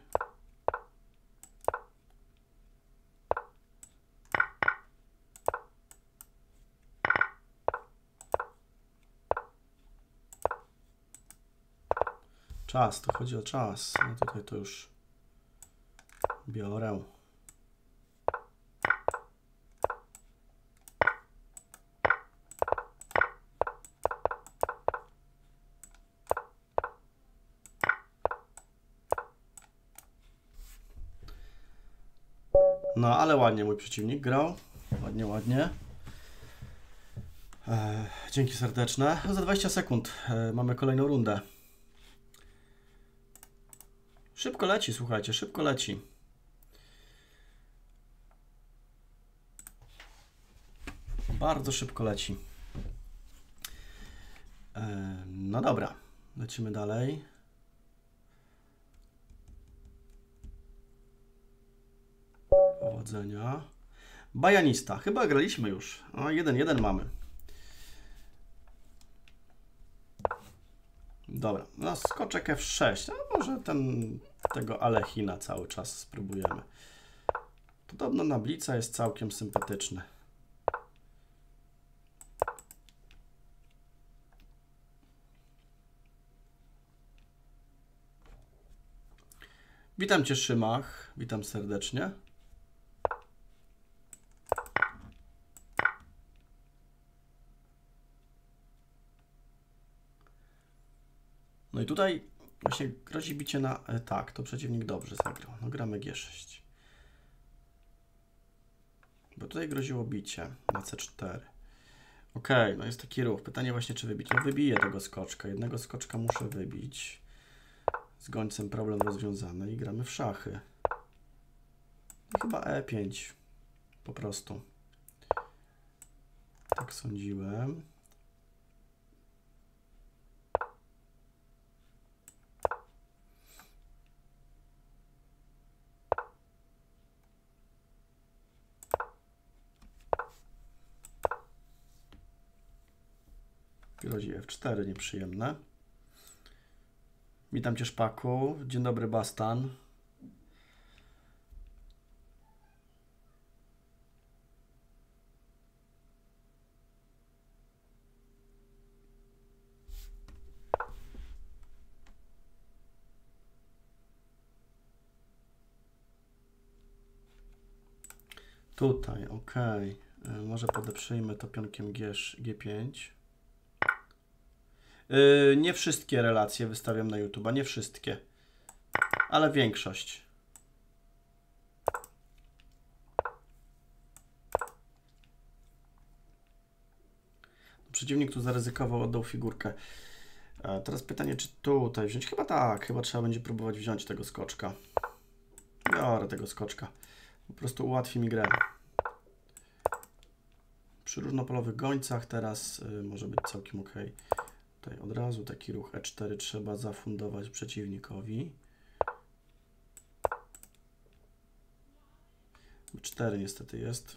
Czas, tu chodzi o czas. No tutaj to już biorę. No, ale ładnie mój przeciwnik grał. Ładnie, ładnie. E, dzięki serdeczne. Za dwadzieścia sekund e, mamy kolejną rundę. Szybko leci, słuchajcie, szybko leci. Bardzo szybko leci. E, no dobra, lecimy dalej. Powodzenia. Bajanista. Chyba graliśmy już. O, jeden, jeden mamy. Dobra. No, skoczek F sześć. No, może ten, tego Alechina cały czas spróbujemy. Podobno na blica jest całkiem sympatyczny. Witam Cię, Szymach. Witam serdecznie. No i tutaj właśnie grozi bicie na... Tak, to przeciwnik dobrze zagrał. No gramy G sześć. Bo tutaj groziło bicie na C cztery. Ok, no jest taki ruch. Pytanie właśnie, czy wybić. No wybiję tego skoczka. Jednego skoczka muszę wybić. Z gońcem problem rozwiązany i gramy w szachy. No chyba E pięć. Po prostu. Tak sądziłem. Grozi F cztery, nieprzyjemne. Witam Cię, Szpaku. Dzień dobry, Bastan. Tutaj, ok. Może podeprzyjmy to pionkiem G pięć. Yy, nie wszystkie relacje wystawiam na YouTube'a, nie wszystkie, ale większość. Przeciwnik tu zaryzykował, oddał figurkę. A teraz pytanie, czy tutaj wziąć? Chyba tak, chyba trzeba będzie próbować wziąć tego skoczka. Biorę tego skoczka. Po prostu ułatwi mi grę. przy różnopolowych gońcach teraz y, może być całkiem ok. Tutaj od razu taki ruch e cztery trzeba zafundować przeciwnikowi. e cztery niestety jest.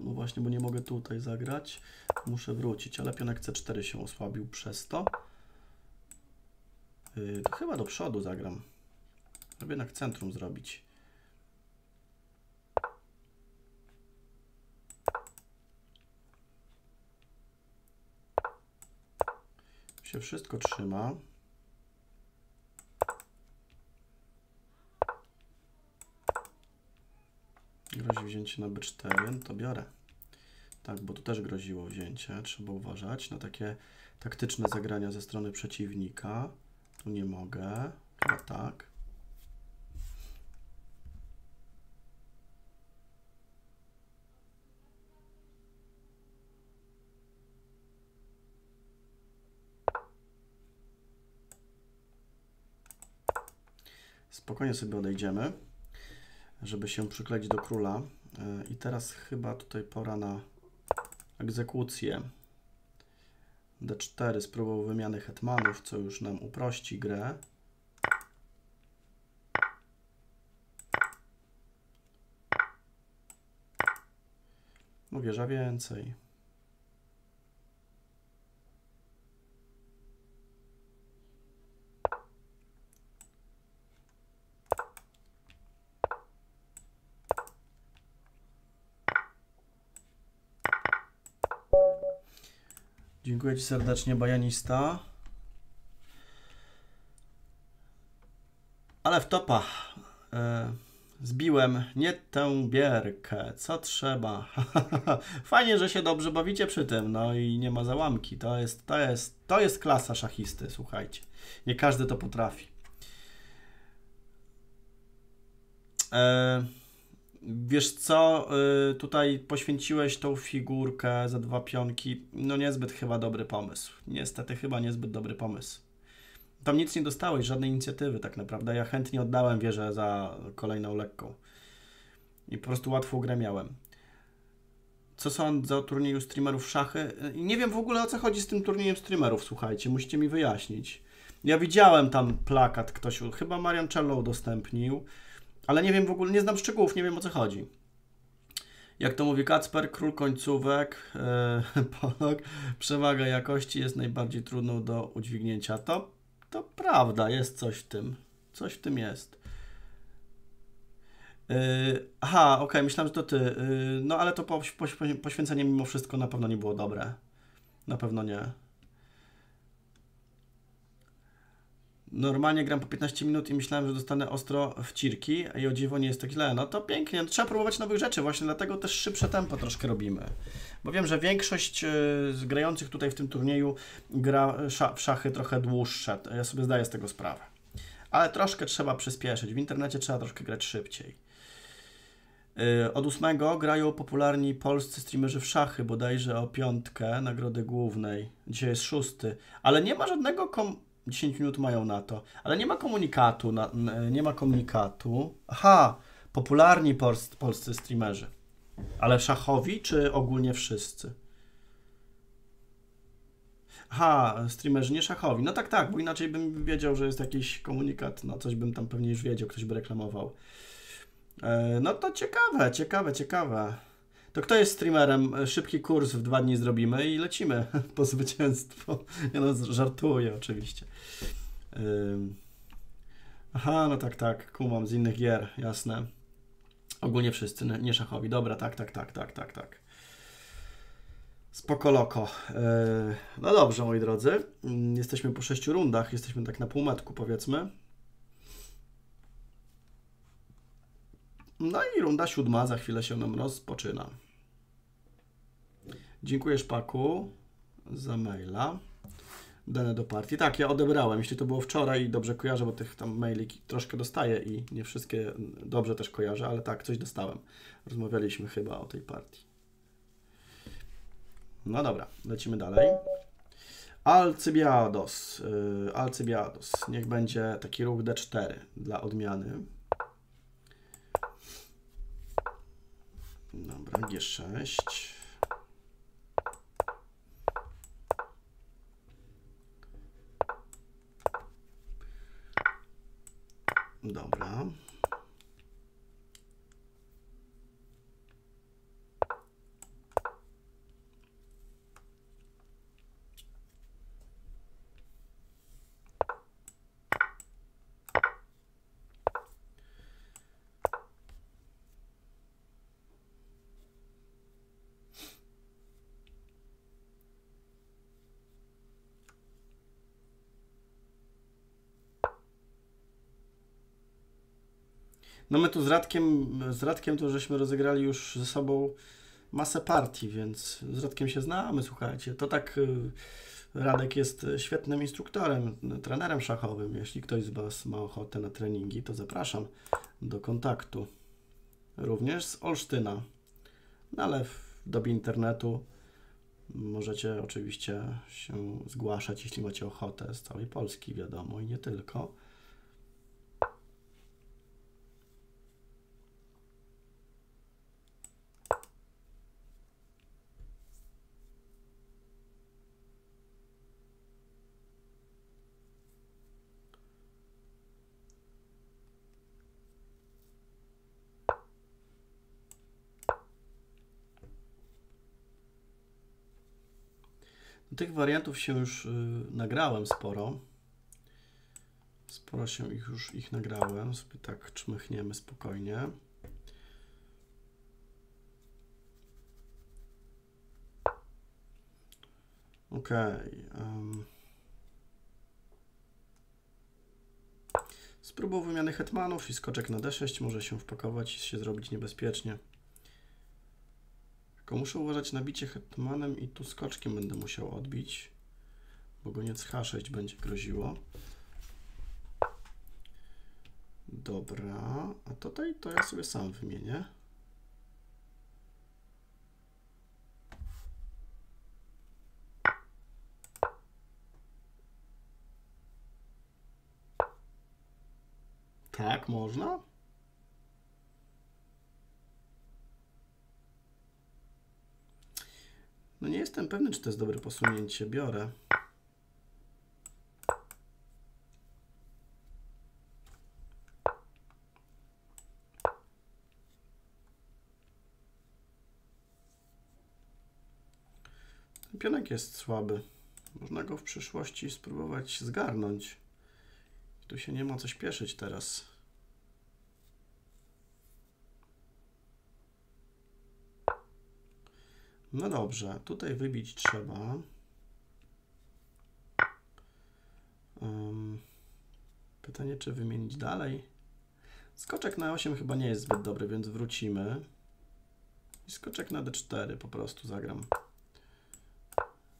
No właśnie, bo nie mogę tutaj zagrać. Muszę wrócić, ale pionek c cztery się osłabił przez to. Yy, to chyba do przodu zagram. Żeby jednak centrum zrobić. Się wszystko trzyma. Grozi wzięcie na b cztery, to biorę. Tak, bo tu też groziło wzięcie. Trzeba uważać na takie taktyczne zagrania ze strony przeciwnika. Tu nie mogę. Chyba tak. Spokojnie sobie odejdziemy, żeby się przykleić do króla. I teraz chyba tutaj pora na egzekucję. d cztery spróbował wymiany hetmanów, co już nam uprości grę. No wieża więcej. Dziękuję Ci serdecznie, Bajanista. Ale w topa. Zbiłem nie tę bierkę. Co trzeba? Fajnie, że się dobrze bawicie przy tym. No i nie ma załamki. To jest, to jest, to jest klasa szachisty, słuchajcie. Nie każdy to potrafi. E Wiesz co, tutaj poświęciłeś tą figurkę za dwa pionki. No niezbyt chyba dobry pomysł. Niestety chyba niezbyt dobry pomysł. Tam nic nie dostałeś, żadnej inicjatywy tak naprawdę. Ja chętnie oddałem wieżę za kolejną lekką. I po prostu łatwo grę miałem. Co sądzę o turnieju streamerów szachy? Nie wiem w ogóle, o co chodzi z tym turniejem streamerów, słuchajcie. Musicie mi wyjaśnić. Ja widziałem tam plakat, ktoś chyba Marcello udostępnił. Ale nie wiem w ogóle, nie znam szczegółów, nie wiem o co chodzi. Jak to mówi Kacper, król końcówek, yy, Polak, przewaga jakości jest najbardziej trudną do udźwignięcia. To, to prawda, jest coś w tym. Coś w tym jest. Yy, aha, okej, okay, myślałem, że to Ty. Yy, no ale to po, po, poświęcenie mimo wszystko na pewno nie było dobre. Na pewno nie. Normalnie gram po piętnaście minut i myślałem, że dostanę ostro wcirki, a i o dziwo nie jest to źle. No to pięknie, no, trzeba próbować nowych rzeczy, właśnie dlatego też szybsze tempo troszkę robimy. Bo wiem, że większość z grających tutaj w tym turnieju gra w szachy trochę dłuższe, ja sobie zdaję z tego sprawę. Ale troszkę trzeba przyspieszyć, w internecie trzeba troszkę grać szybciej. Od ósmego grają popularni polscy streamerzy w szachy, bodajże o piątkę nagrody głównej. Dzisiaj jest szósty, ale nie ma żadnego kom... dziesięć minut mają na to, ale nie ma komunikatu, na, nie ma komunikatu. Aha, popularni polscy, polscy streamerzy, ale szachowi czy ogólnie wszyscy? Aha, streamerzy nie szachowi, no tak, tak, bo inaczej bym wiedział, że jest jakiś komunikat, no coś bym tam pewnie już wiedział, ktoś by reklamował. E, no to ciekawe, ciekawe, ciekawe. To kto jest streamerem? Szybki kurs w dwa dni zrobimy i lecimy po zwycięstwo. Ja no, żartuję oczywiście. Um. Aha, no tak, tak, kumam z innych gier, jasne. Ogólnie wszyscy, nie szachowi. Dobra, tak, tak, tak, tak, tak, tak. Spoko loko. Um. No dobrze, moi drodzy. Um. Jesteśmy po sześciu rundach, jesteśmy tak na półmetku, powiedzmy. No i runda siódma, za chwilę się nam rozpoczyna. Dziękuję Szpaku za maila. Dane do partii. Tak, ja odebrałem, jeśli to było wczoraj i dobrze kojarzę, bo tych tam maili troszkę dostaję i nie wszystkie dobrze też kojarzę, ale tak, coś dostałem. Rozmawialiśmy chyba o tej partii. No dobra, lecimy dalej. Alcybiados. Yy, Alcybiados. Niech będzie taki ruch d cztery dla odmiany. Dobra, g sześć. No my tu z Radkiem, z Radkiem to żeśmy rozegrali już ze sobą masę partii, więc z Radkiem się znamy, słuchajcie. To tak Radek jest świetnym instruktorem, trenerem szachowym. Jeśli ktoś z Was ma ochotę na treningi, to zapraszam do kontaktu. Również z Olsztyna, no ale w dobie internetu możecie oczywiście się zgłaszać, jeśli macie ochotę, z całej Polski, wiadomo, i nie tylko. Tych wariantów się już yy, nagrałem sporo. Sporo się ich już ich nagrałem. Sobie tak czmychniemy spokojnie. Ok. Um. Spróbą wymiany hetmanów i skoczek na d sześć może się wpakować i się zrobić niebezpiecznie. Tylko muszę uważać na bicie hetmanem i tu skoczkiem będę musiał odbić, bo goniec h sześć będzie groziło. Dobra, a tutaj to ja sobie sam wymienię. Tak, można? No nie jestem pewny, czy to jest dobre posunięcie. Biorę. Ten pionek jest słaby. Można go w przyszłości spróbować zgarnąć. Tu się nie ma co śpieszyć teraz. No dobrze, tutaj wybić trzeba. Um, pytanie, czy wymienić dalej? Skoczek na osiem chyba nie jest zbyt dobry, więc wrócimy. I skoczek na d cztery po prostu zagram.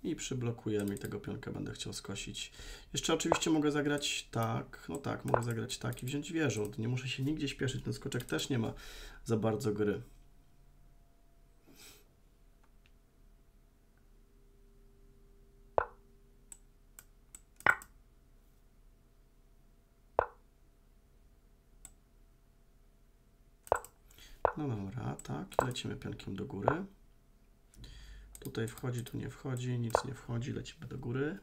I przyblokujemy i tego pionka będę chciał skosić. Jeszcze oczywiście mogę zagrać tak, no tak, mogę zagrać tak i wziąć wieżąt. Nie muszę się nigdzie śpieszyć, ten skoczek też nie ma za bardzo gry. No dobra, tak, lecimy pionkiem do góry. Tutaj wchodzi, tu nie wchodzi, nic nie wchodzi, lecimy do góry.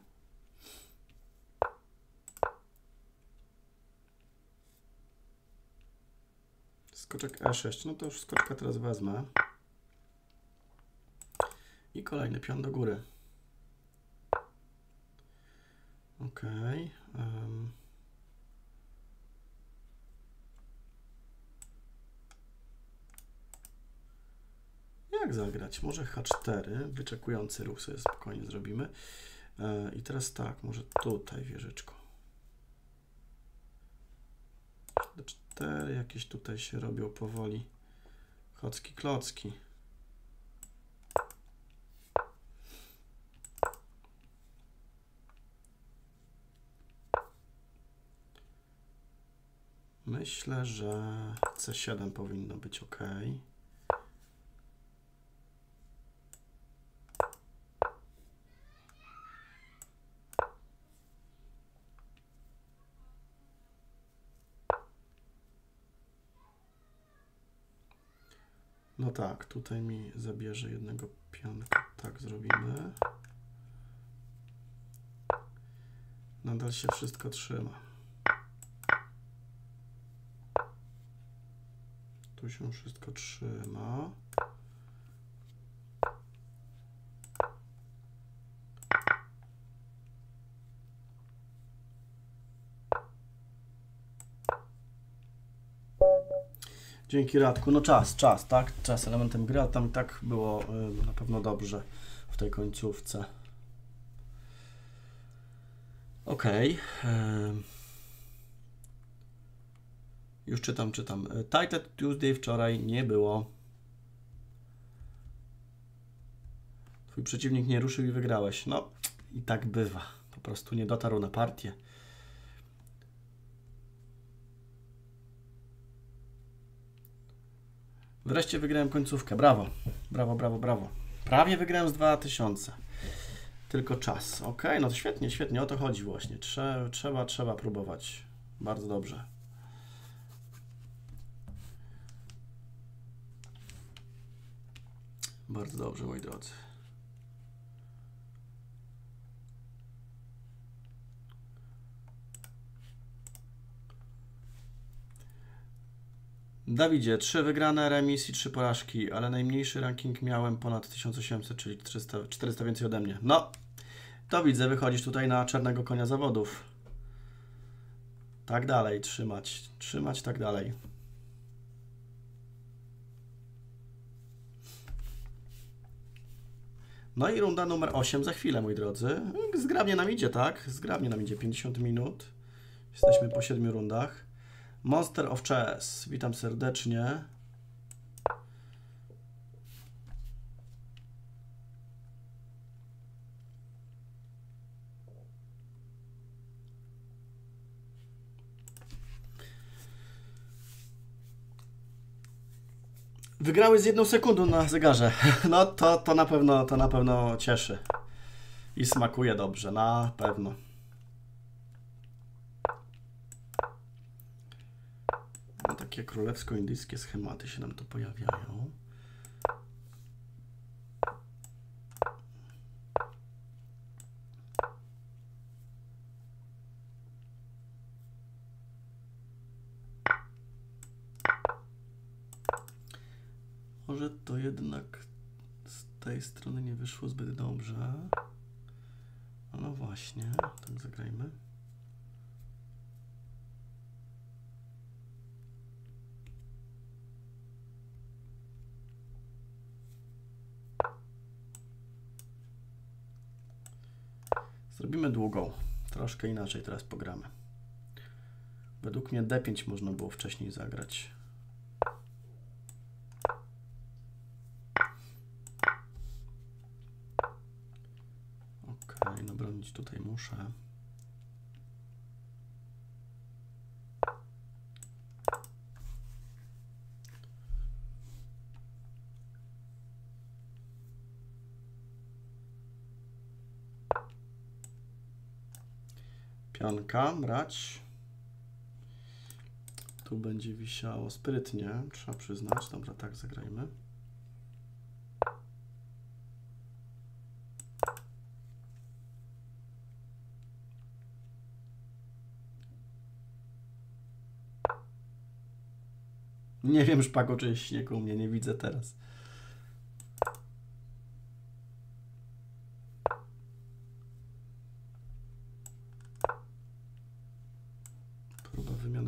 Skoczek e sześć, no to już skoczka teraz wezmę. I kolejny pion do góry. Okej. Okay. Um. Jak zagrać? Może h cztery, wyczekujący ruch sobie spokojnie zrobimy. Yy, I teraz tak, może tutaj wieżyczko. d cztery, jakieś tutaj się robią powoli chocki klocki. Myślę, że c siedem powinno być ok. No tak, tutaj mi zabierze jednego pionka. Tak zrobimy. Nadal się wszystko trzyma. Tu się wszystko trzyma. Dzięki Radku. No czas, czas, tak? Czas elementem gry, a tam i tak było y, na pewno dobrze w tej końcówce. Okej. Okay. Już czytam, czytam. Titled Tuesday wczoraj nie było. Twój przeciwnik nie ruszył i wygrałeś. No i tak bywa. Po prostu nie dotarł na partię. Wreszcie wygrałem końcówkę. Brawo. Brawo, brawo, brawo. Prawie wygrałem z dwa tysiące. Tylko czas. Ok, no to świetnie, świetnie. O to chodzi właśnie. Trze trzeba, trzeba próbować. Bardzo dobrze. Bardzo dobrze, moi drodzy. Dawidzie, trzy wygrane, remis i trzy porażki, ale najmniejszy ranking miałem ponad tysiąc osiemset, czyli trzysta, czterysta więcej ode mnie. No, to widzę, wychodzisz tutaj na czarnego konia zawodów. Tak dalej, trzymać, trzymać tak dalej. No i runda numer osiem za chwilę, moi drodzy. Zgrabnie nam idzie, tak? Zgrabnie nam idzie, pięćdziesiąt minut. Jesteśmy po siedmiu rundach. Monster of Chess. Witam serdecznie. Wygrały z jedną sekundą na zegarze. No to, to na pewno, to na pewno cieszy. I smakuje dobrze, na pewno. Takie królewsko-indyjskie schematy się nam tu pojawiają. Może to jednak z tej strony nie wyszło zbyt dobrze. No właśnie, tak zagrajmy. Zrobimy długą. Troszkę inaczej teraz pogramy. Według mnie D pięć można było wcześniej zagrać. Okej, no bronić tutaj muszę. Pianka, brać. Tu będzie wisiało sprytnie, trzeba przyznać. Dobra, tak zagrajmy. Nie wiem, szpaku czy śniegu, mnie nie widzę teraz.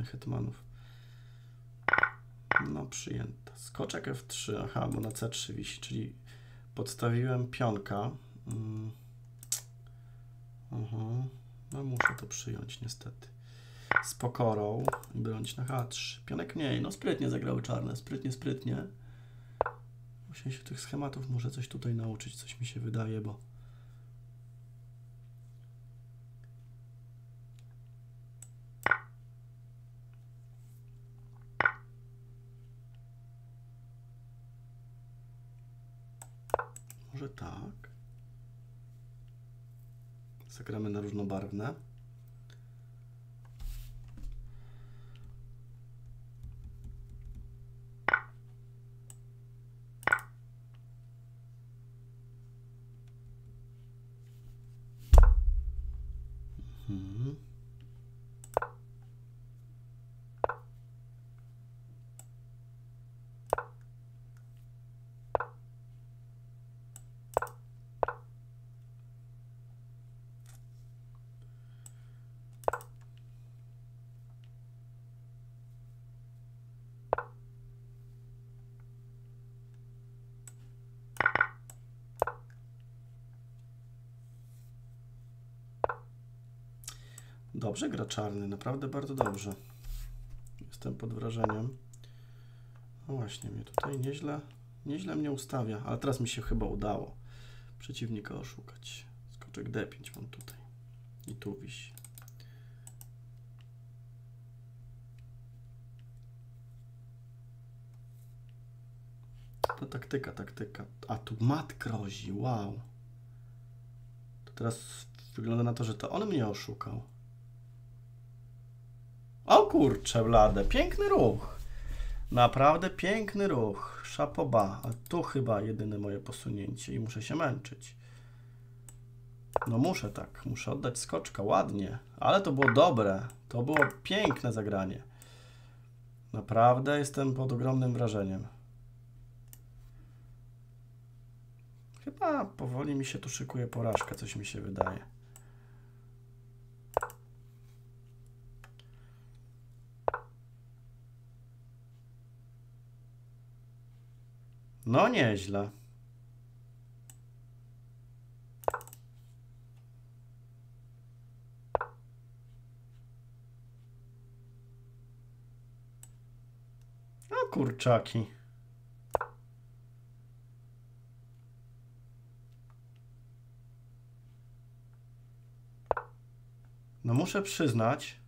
Hetmanów. No przyjęta. Skoczek F trzy. Aha, bo na C trzy wisi, czyli podstawiłem pionka. Mm. Aha. No muszę to przyjąć niestety. Z pokorą. Bronić na H trzy. Pionek mniej. No sprytnie zagrały czarne. Sprytnie, sprytnie. Muszę się tych schematów może coś tutaj nauczyć. Coś mi się wydaje, bo tak. Zagramy na różnobarwne. Mhm. Dobrze gra czarny, naprawdę bardzo dobrze. Jest jestem pod wrażeniem. No właśnie, mnie tutaj nieźle, nieźle mnie ustawia, ale teraz mi się chyba udało przeciwnika oszukać. Skoczek D pięć mam tutaj i tu wisi. To taktyka, taktyka. A tu mat grozi, wow. To teraz wygląda na to, że to on mnie oszukał. O kurczę, blade, piękny ruch. Naprawdę piękny ruch. Szapoba, a tu chyba jedyne moje posunięcie i muszę się męczyć. No muszę tak, muszę oddać skoczka, ładnie. Ale to było dobre, to było piękne zagranie. Naprawdę jestem pod ogromnym wrażeniem. Chyba powoli mi się tu szykuje porażka, coś mi się wydaje. No nieźle. O kurczaki. No muszę przyznać,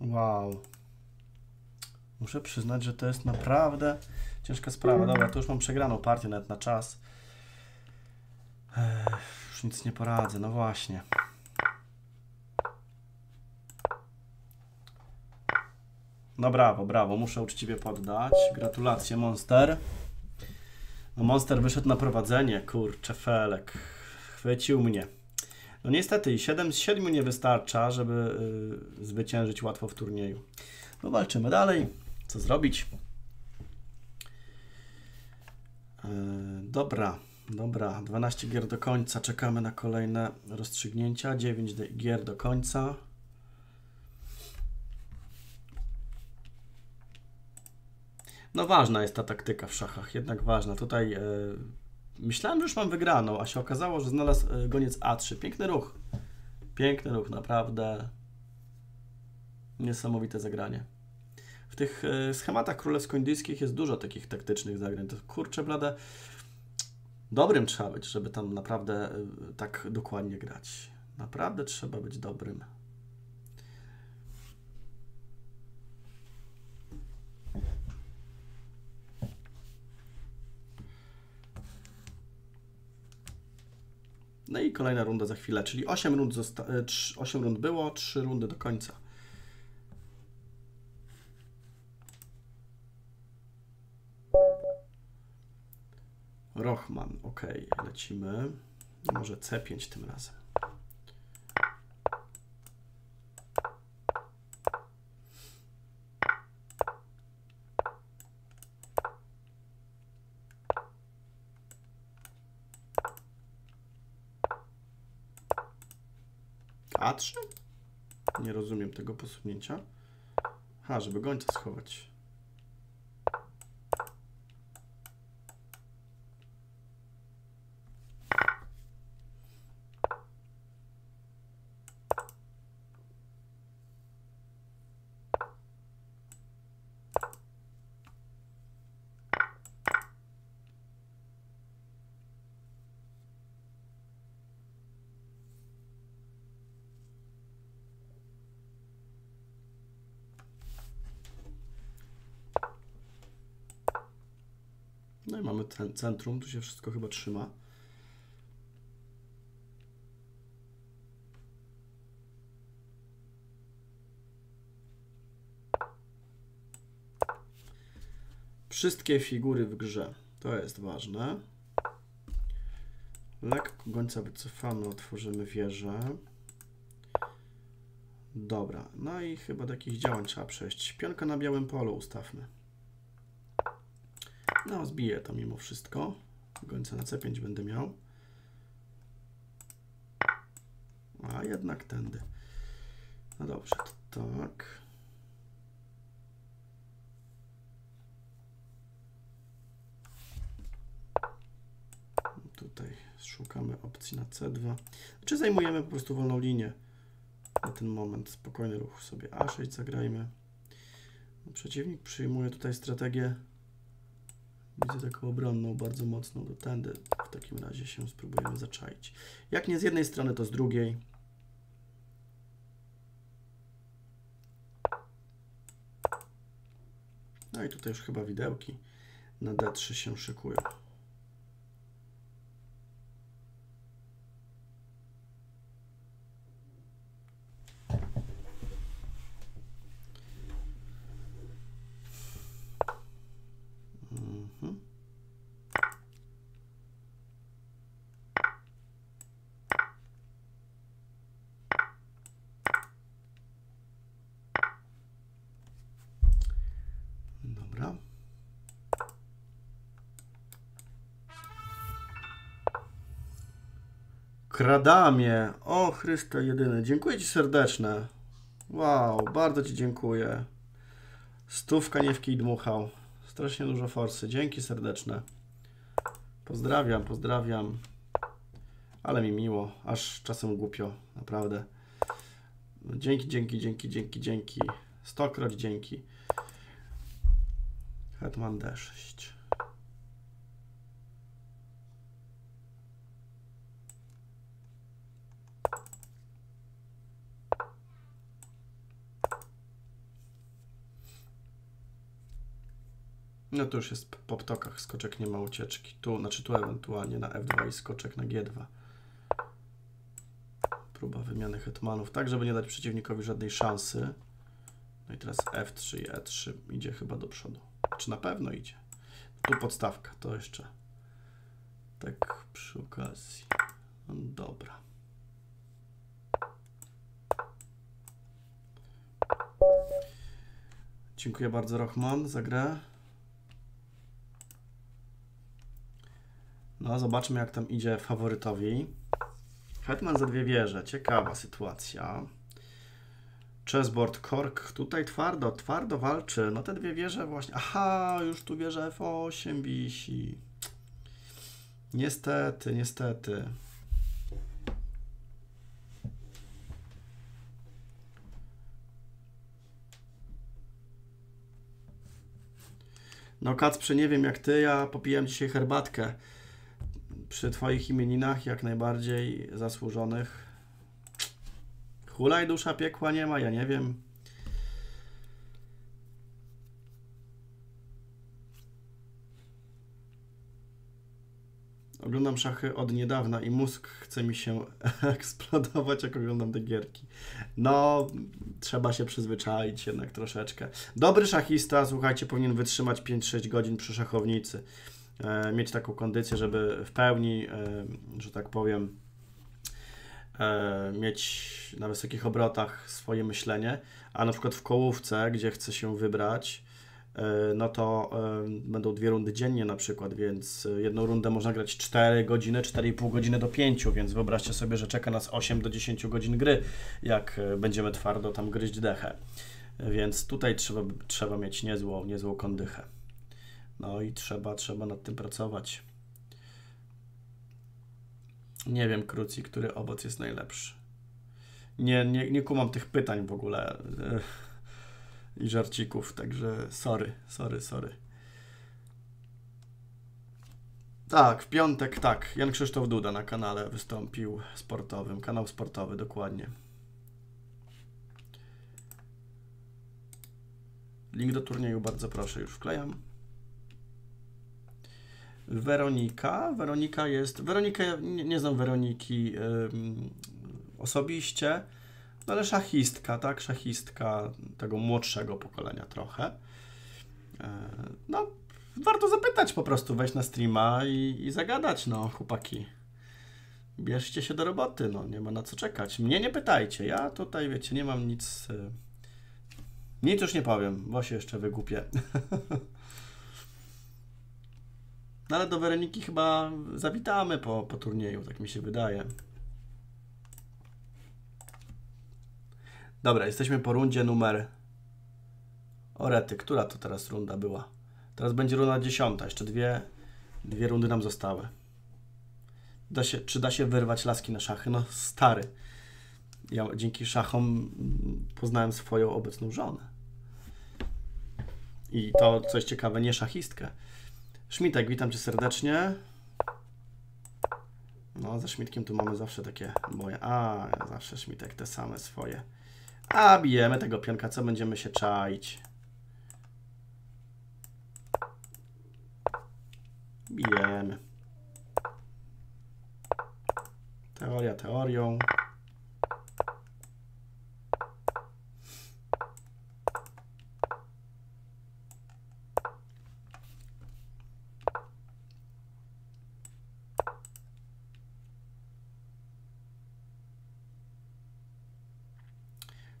wow, muszę przyznać, że to jest naprawdę ciężka sprawa. Dobra, to już mam przegraną partię nawet na czas. Ech, już nic nie poradzę, no właśnie. No brawo, brawo, muszę uczciwie poddać. Gratulacje, Monster. No Monster wyszedł na prowadzenie, kurczę, felek. Chwycił mnie. No niestety, siedem z siedmiu nie wystarcza, żeby yy, zwyciężyć łatwo w turnieju. No walczymy dalej. Co zrobić? Yy, dobra, dobra. dwanaście gier do końca. Czekamy na kolejne rozstrzygnięcia. dziewięć gier do końca. No ważna jest ta taktyka w szachach, jednak ważna. Tutaj yy, myślałem, że już mam wygraną, a się okazało, że znalazł yy, goniec A trzy. Piękny ruch. Piękny ruch, naprawdę. Niesamowite zagranie. W tych yy, schematach królewsko-indyjskich jest dużo takich taktycznych zagrań. To kurczę blade, dobrym trzeba być, żeby tam naprawdę yy, tak dokładnie grać. Naprawdę trzeba być dobrym. No i kolejna runda za chwilę, czyli osiem rund, osiem rund było, trzy rundy do końca. Rochman, ok, lecimy. Może C pięć tym razem. A trzy? Nie rozumiem tego posunięcia. Ha, żeby gońca schować. No i mamy ten centrum, tu się wszystko chyba trzyma. Wszystkie figury w grze, to jest ważne. Lekko gońca wycofamy, otworzymy wieżę. Dobra, no i chyba do jakichś działań trzeba przejść. Pionka na białym polu ustawmy. No, zbiję to mimo wszystko. Gońca na C pięć będę miał. A jednak tędy. No dobrze, to tak. Tutaj. szukamy opcji na C dwa. Znaczy zajmujemy po prostu wolną linię na ten moment. Spokojny ruch sobie A sześć zagrajmy. No, przeciwnik przyjmuje tutaj strategię, widzę, taką obronną, bardzo mocną do tędy. W takim razie się spróbujemy zaczaić. Jak nie z jednej strony, to z drugiej. No i tutaj już chyba widełki na D trzy się szykują. Mhm. Dobra. Kradamie. O Chryste jedyny. Dziękuję Ci serdeczne. Wow, bardzo Ci dziękuję. Stówka nie w kij dmuchał. Strasznie dużo forsy. Dzięki serdeczne. Pozdrawiam, pozdrawiam. Ale mi miło. Aż czasem głupio. Naprawdę. Dzięki, dzięki, dzięki, dzięki, dzięki. Stokroć dzięki. Hetman D sześć. No to już jest po ptokach, skoczek nie ma ucieczki. Tu, znaczy tu ewentualnie na F dwa i skoczek na G dwa. Próba wymiany hetmanów, tak żeby nie dać przeciwnikowi żadnej szansy. No i teraz F trzy i E trzy idzie chyba do przodu. Czy na pewno idzie? Tu podstawka, to jeszcze tak przy okazji. No dobra. Dziękuję bardzo Rochman za grę. No, zobaczmy jak tam idzie faworytowi. Hetman za dwie wieże. Ciekawa sytuacja. Chessboard Kork tutaj twardo, twardo walczy. No te dwie wieże właśnie. Aha, już tu wieża F osiem wisi. Niestety, niestety. No Kacprze, nie wiem jak ty, ja popijam dzisiaj herbatkę. Przy Twoich imieninach, jak najbardziej zasłużonych. Hulaj dusza piekła nie ma, ja nie wiem. Oglądam szachy od niedawna i mózg chce mi się eksplodować, jak oglądam te gierki. No, trzeba się przyzwyczaić jednak troszeczkę. Dobry szachista, słuchajcie, powinien wytrzymać pięć sześć godzin przy szachownicy. Mieć taką kondycję, żeby w pełni, że tak powiem, mieć na wysokich obrotach swoje myślenie, a na przykład w kołówce, gdzie chce się wybrać, no to będą dwie rundy dziennie na przykład, więc jedną rundę można grać cztery godziny, cztery i pół godziny do pięciu, więc wyobraźcie sobie, że czeka nas osiem do dziesięciu godzin gry, jak będziemy twardo tam gryźć dechę, więc tutaj trzeba, trzeba mieć niezłą, niezłą kondychę. No i trzeba, trzeba nad tym pracować. Nie wiem, Krucji, który owoc jest najlepszy. Nie, nie, nie kumam tych pytań w ogóle yy, i żarcików, także sorry, sorry, sorry. Tak, w piątek, tak, Jan Krzysztof Duda na kanale wystąpił sportowym, kanał sportowy, dokładnie. Link do turnieju, bardzo proszę, już wklejam. Weronika. Weronika jest... Weronika, ja nie, nie znam Weroniki yy, osobiście, no ale szachistka, tak? Szachistka tego młodszego pokolenia trochę. Yy, no, warto zapytać po prostu, wejść na streama i, i zagadać, no, chłopaki. Bierzcie się do roboty, no, nie ma na co czekać. Mnie nie pytajcie, ja tutaj, wiecie, nie mam nic... Yy, nic już nie powiem, bo się jeszcze wygłupię. No ale do Weroniki chyba zawitamy po, po turnieju, tak mi się wydaje. Dobra, jesteśmy po rundzie numer... O rety, która to teraz runda była? Teraz będzie runda dziesiąta, jeszcze dwie, dwie rundy nam zostały. Da się, czy da się wyrwać laski na szachy? No stary. Ja dzięki szachom poznałem swoją obecną żonę. I to, coś ciekawe, nie szachistkę. Szmitek, witam Cię serdecznie. No, ze Szmitkiem tu mamy zawsze takie boje. A, zawsze Szmitek te same swoje. A, bijemy tego pionka, co będziemy się czaić. Bijemy. Teoria teorią.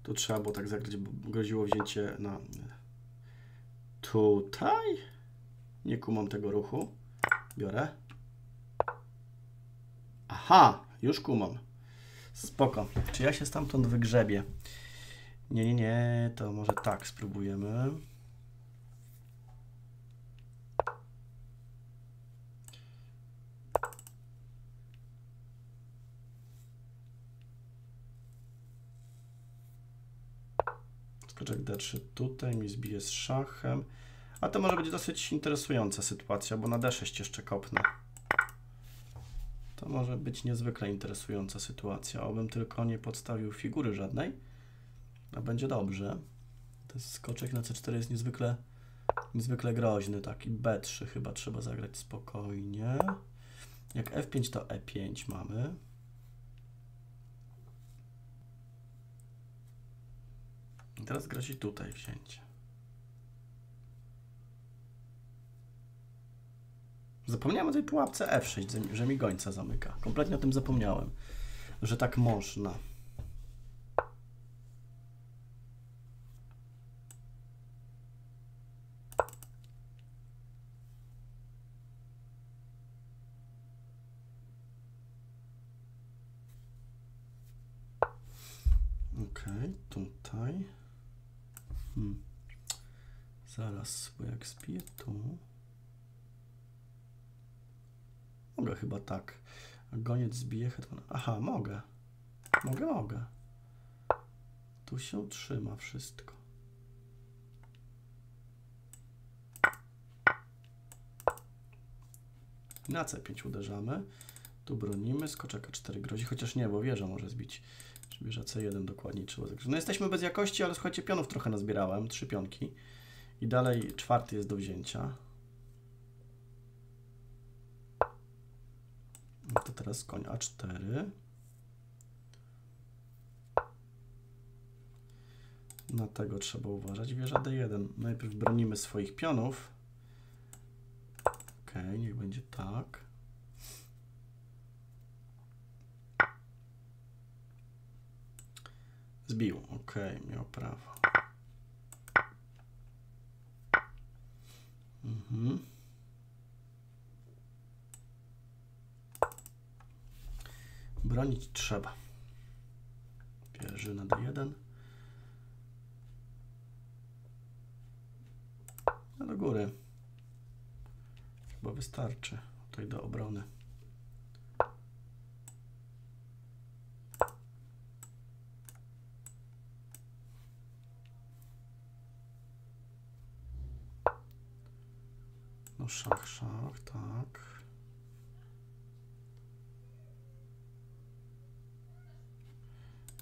Tu trzeba było tak zagrać, bo groziło wzięcie na... Tutaj? Nie kumam tego ruchu. Biorę. Aha! Już kumam. Spoko. Czy ja się stamtąd wygrzebię? Nie, nie, nie. To może tak spróbujemy. Skoczek D trzy tutaj mi zbije z szachem. A to może być dosyć interesująca sytuacja, bo na D sześć jeszcze kopnę. To może być niezwykle interesująca sytuacja. Obym tylko nie podstawił figury żadnej, a będzie dobrze. Ten skoczek na C cztery jest niezwykle, niezwykle groźny. Taki B trzy chyba trzeba zagrać spokojnie. Jak F pięć to E pięć mamy. I teraz grozi tutaj wzięcie. Zapomniałem o tej pułapce F sześć, że mi gońca zamyka. Kompletnie o tym zapomniałem, że tak można. Okej, okay, tutaj. Hmm. Zaraz, bo jak spiję tu... Mogę chyba tak. Goniec zbije hetmana. Aha, mogę. Mogę, mogę. Tu się utrzyma wszystko. Na C pięć uderzamy. Tu bronimy. Skoczek A cztery grozi. Chociaż nie, bo wieża może zbić. Wieża C jeden dokładnie trzeba zagrać. No jesteśmy bez jakości, ale słuchajcie, pionów trochę nazbierałem. Trzy pionki. I dalej czwarty jest do wzięcia. To teraz koń A cztery. Na tego trzeba uważać. Wieża D jeden. Najpierw bronimy swoich pionów. Okej, okay, niech będzie tak. Zbił. Okej, okay, miał prawo. Mhm. Bronić trzeba. Wieży na D jeden. No do góry. Chyba wystarczy. Tutaj do obrony. No szach, szach, tak.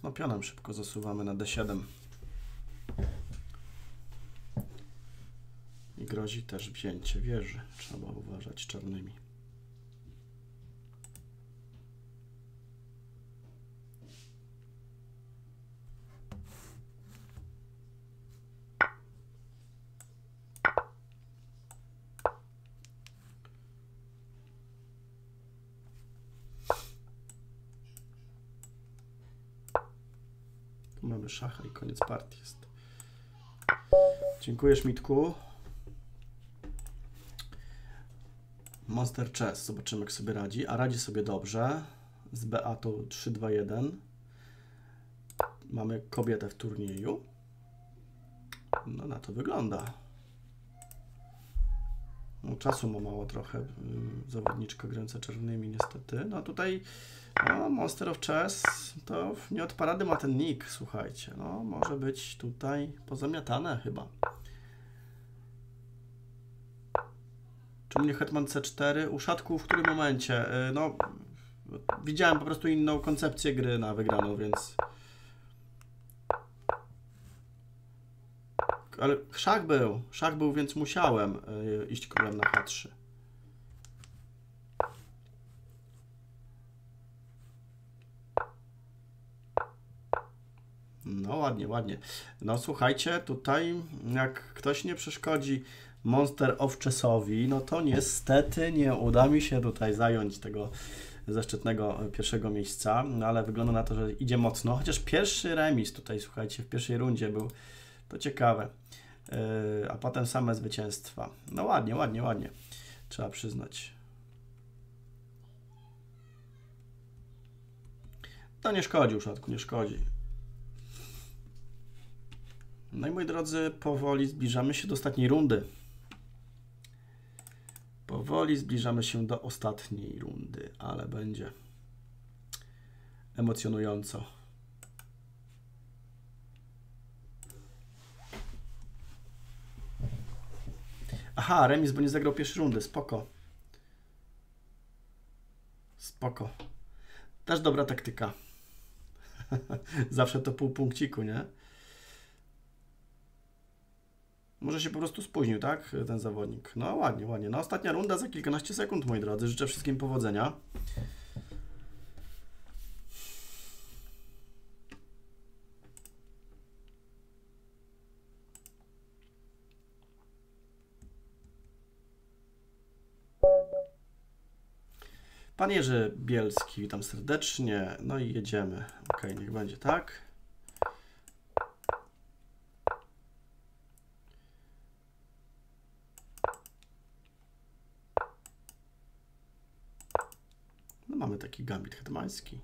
No pionem szybko zasuwamy na D siedem. I grozi też wzięcie wieży. Trzeba uważać czarnymi. Szacha i koniec partii jest. Dziękuję, Szmitku. Monster Chess. Zobaczymy, jak sobie radzi. A radzi sobie dobrze. Z Beatą trzy dwa jeden. Mamy kobietę w turnieju. No na to wygląda. No, czasu ma mało trochę, zawodniczka grająca czarnymi niestety. No tutaj no, Monster of Chess to nie od parady ma ten nick, słuchajcie. No może być tutaj pozamiatane chyba. Czy u mnie hetman c cztery? U szatku w którym momencie? No widziałem po prostu inną koncepcję gry na wygraną, więc... Ale szach był, szach był, więc musiałem iść królem na h trzy. No ładnie, ładnie. No słuchajcie, tutaj jak ktoś nie przeszkodzi Monster of Chessowi, no to niestety nie uda mi się tutaj zająć tego zaszczytnego pierwszego miejsca, no ale wygląda na to, że idzie mocno. Chociaż pierwszy remis tutaj, słuchajcie, w pierwszej rundzie był. To ciekawe. Yy, a potem same zwycięstwa. No ładnie, ładnie, ładnie. Trzeba przyznać. To nie szkodzi, szatku, nie szkodzi. No i moi drodzy, powoli zbliżamy się do ostatniej rundy. Powoli zbliżamy się do ostatniej rundy, ale będzie emocjonująco. Aha, remis, bo nie zagrał pierwszej rundy. Spoko. Spoko. Też dobra taktyka. Zawsze to pół punkciku, nie? Może się po prostu spóźnił, tak? Ten zawodnik. No ładnie, ładnie. No ostatnia runda za kilkanaście sekund, moi drodzy. Życzę wszystkim powodzenia. Pan Jerzy Bielski, witam serdecznie. No i jedziemy. Ok, niech będzie tak. No mamy taki gambit hetmański.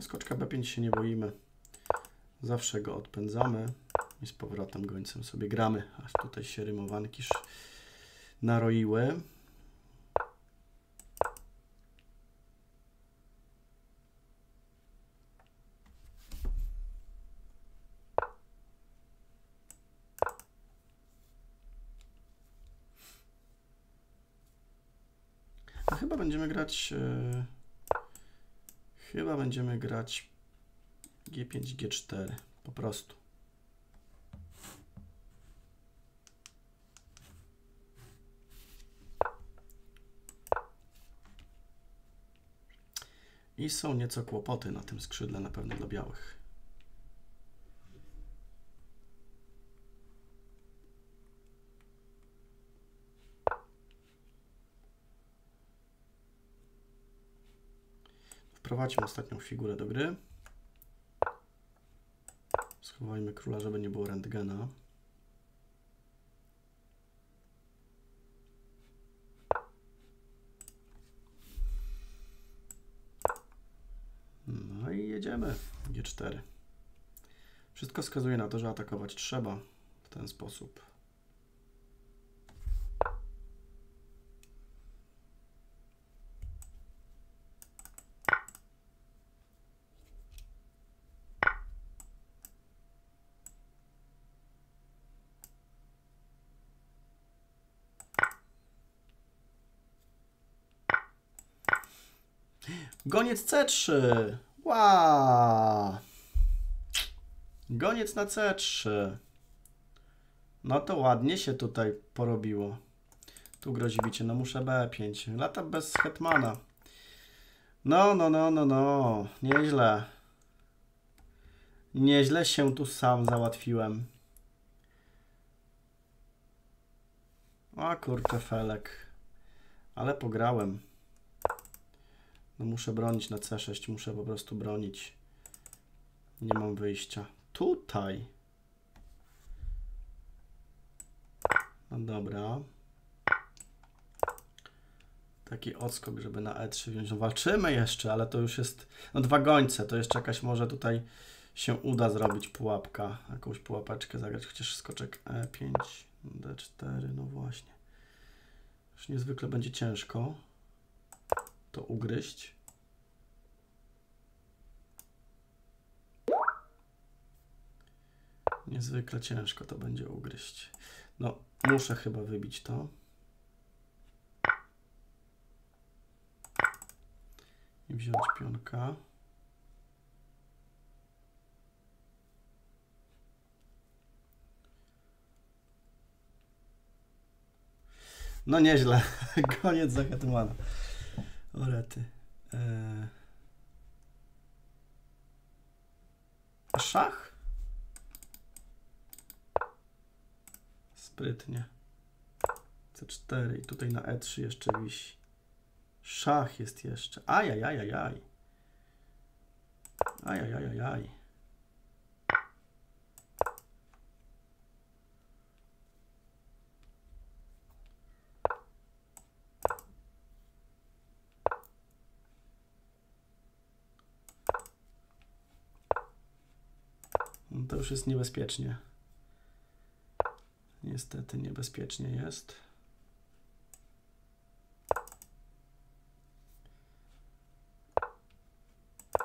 Skoczka b pięć się nie boimy. Zawsze go odpędzamy i z powrotem gońcem sobie gramy. Aż tutaj się rymowanki naroiły. A chyba będziemy grać... Yy... Chyba będziemy grać g pięć, g cztery, po prostu. I są nieco kłopoty na tym skrzydle, na pewno dla białych. Wprowadźmy ostatnią figurę do gry. Schowajmy króla, żeby nie było rentgena. No i jedziemy. g cztery. Wszystko wskazuje na to, że atakować trzeba w ten sposób. Goniec c trzy. Wow. Goniec na c trzy. No to ładnie się tutaj porobiło. Tu grozi bicie. No muszę b pięć. Lata bez hetmana. No, no, no, no, no. Nieźle. Nieźle się tu sam załatwiłem. A kurczę felek. Ale pograłem. No muszę bronić na c sześć, muszę po prostu bronić. Nie mam wyjścia. Tutaj. No dobra. taki odskok, żeby na e trzy wziąć. No walczymy jeszcze, ale to już jest... No dwa gońce, to jeszcze jakaś może tutaj się uda zrobić pułapka. Jakąś pułapeczkę zagrać, chociaż skoczek e pięć, d cztery, no właśnie. Już niezwykle będzie ciężko to ugryźć. Niezwykle ciężko to będzie ugryźć. No, muszę chyba wybić to. I wziąć pionka. No nieźle. Koniec zahetmana. O rety. Eee... Szach? Sprytnie. c cztery i tutaj na e trzy jeszcze wisi. Szach jest jeszcze. Ajajajajaj. Ajajajajaj. No to już jest niebezpiecznie. Niestety niebezpiecznie jest.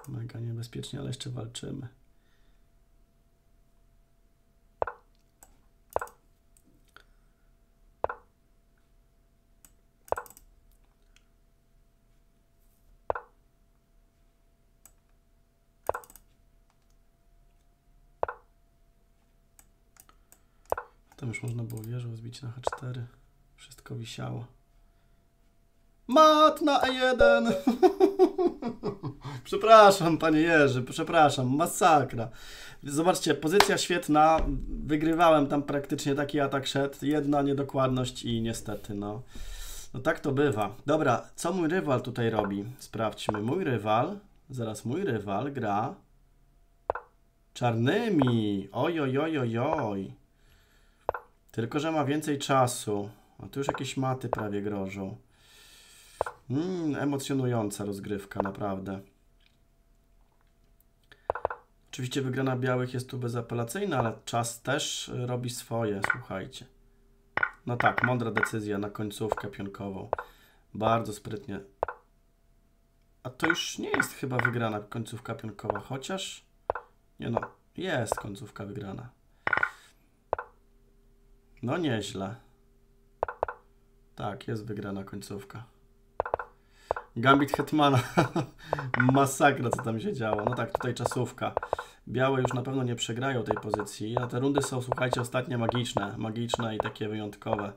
Mega niebezpiecznie, ale jeszcze walczymy. Tam już można było wieżą zbić na h cztery. Wszystko wisiało. Mat na e jeden! Przepraszam, panie Jerzy, przepraszam, masakra. Zobaczcie, pozycja świetna, wygrywałem tam praktycznie, taki atak szedł, jedna niedokładność i niestety, no, no tak to bywa. Dobra, co mój rywal tutaj robi? Sprawdźmy, mój rywal, zaraz mój rywal gra czarnymi, oj, oj, oj, oj, oj. Tylko że ma więcej czasu, a tu już jakieś maty prawie grożą. Mm, emocjonująca rozgrywka, naprawdę. Oczywiście wygrana białych jest tu bezapelacyjna, ale czas też robi swoje, słuchajcie. No tak, mądra decyzja na końcówkę pionkową. Bardzo sprytnie. A to już nie jest chyba wygrana końcówka pionkowa, chociaż... Nie no, jest końcówka wygrana. No nieźle. Tak, jest wygrana końcówka. Gambit hetmana. Masakra, co tam się działo. No tak, tutaj czasówka. Białe już na pewno nie przegrają tej pozycji. A te rundy są, słuchajcie, ostatnie magiczne. Magiczne i takie wyjątkowe.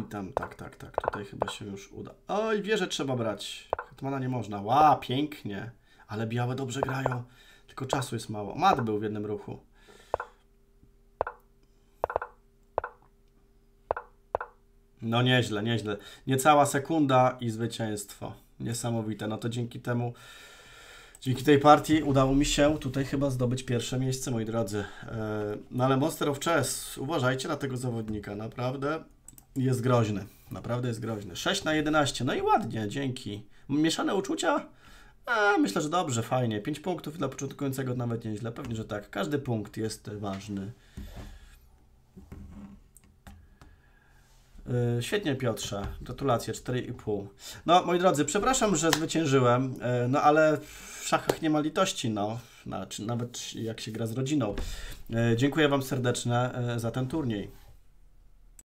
I tam, tak, tak, tak. Tutaj chyba się już uda. Oj, wieżę trzeba brać. Hetmana nie można. Ła, pięknie. Ale białe dobrze grają. Tylko czasu jest mało. Mat był w jednym ruchu. No nieźle, nieźle. Niecała sekunda i zwycięstwo. Niesamowite. No to dzięki temu, dzięki tej partii udało mi się tutaj chyba zdobyć pierwsze miejsce, moi drodzy. No ale Monster of Chess, uważajcie na tego zawodnika. Naprawdę jest groźny. Naprawdę jest groźny. sześć na jedenaście. No i ładnie, dzięki. Mieszane uczucia? A, myślę, że dobrze, fajnie. pięć punktów dla początkującego nawet nieźle. Pewnie, że tak. Każdy punkt jest ważny. Świetnie, Piotrze. Gratulacje, cztery i pół. No, moi drodzy, przepraszam, że zwyciężyłem, no ale w szachach nie ma litości, no. Nawet jak się gra z rodziną. Dziękuję Wam serdecznie za ten turniej.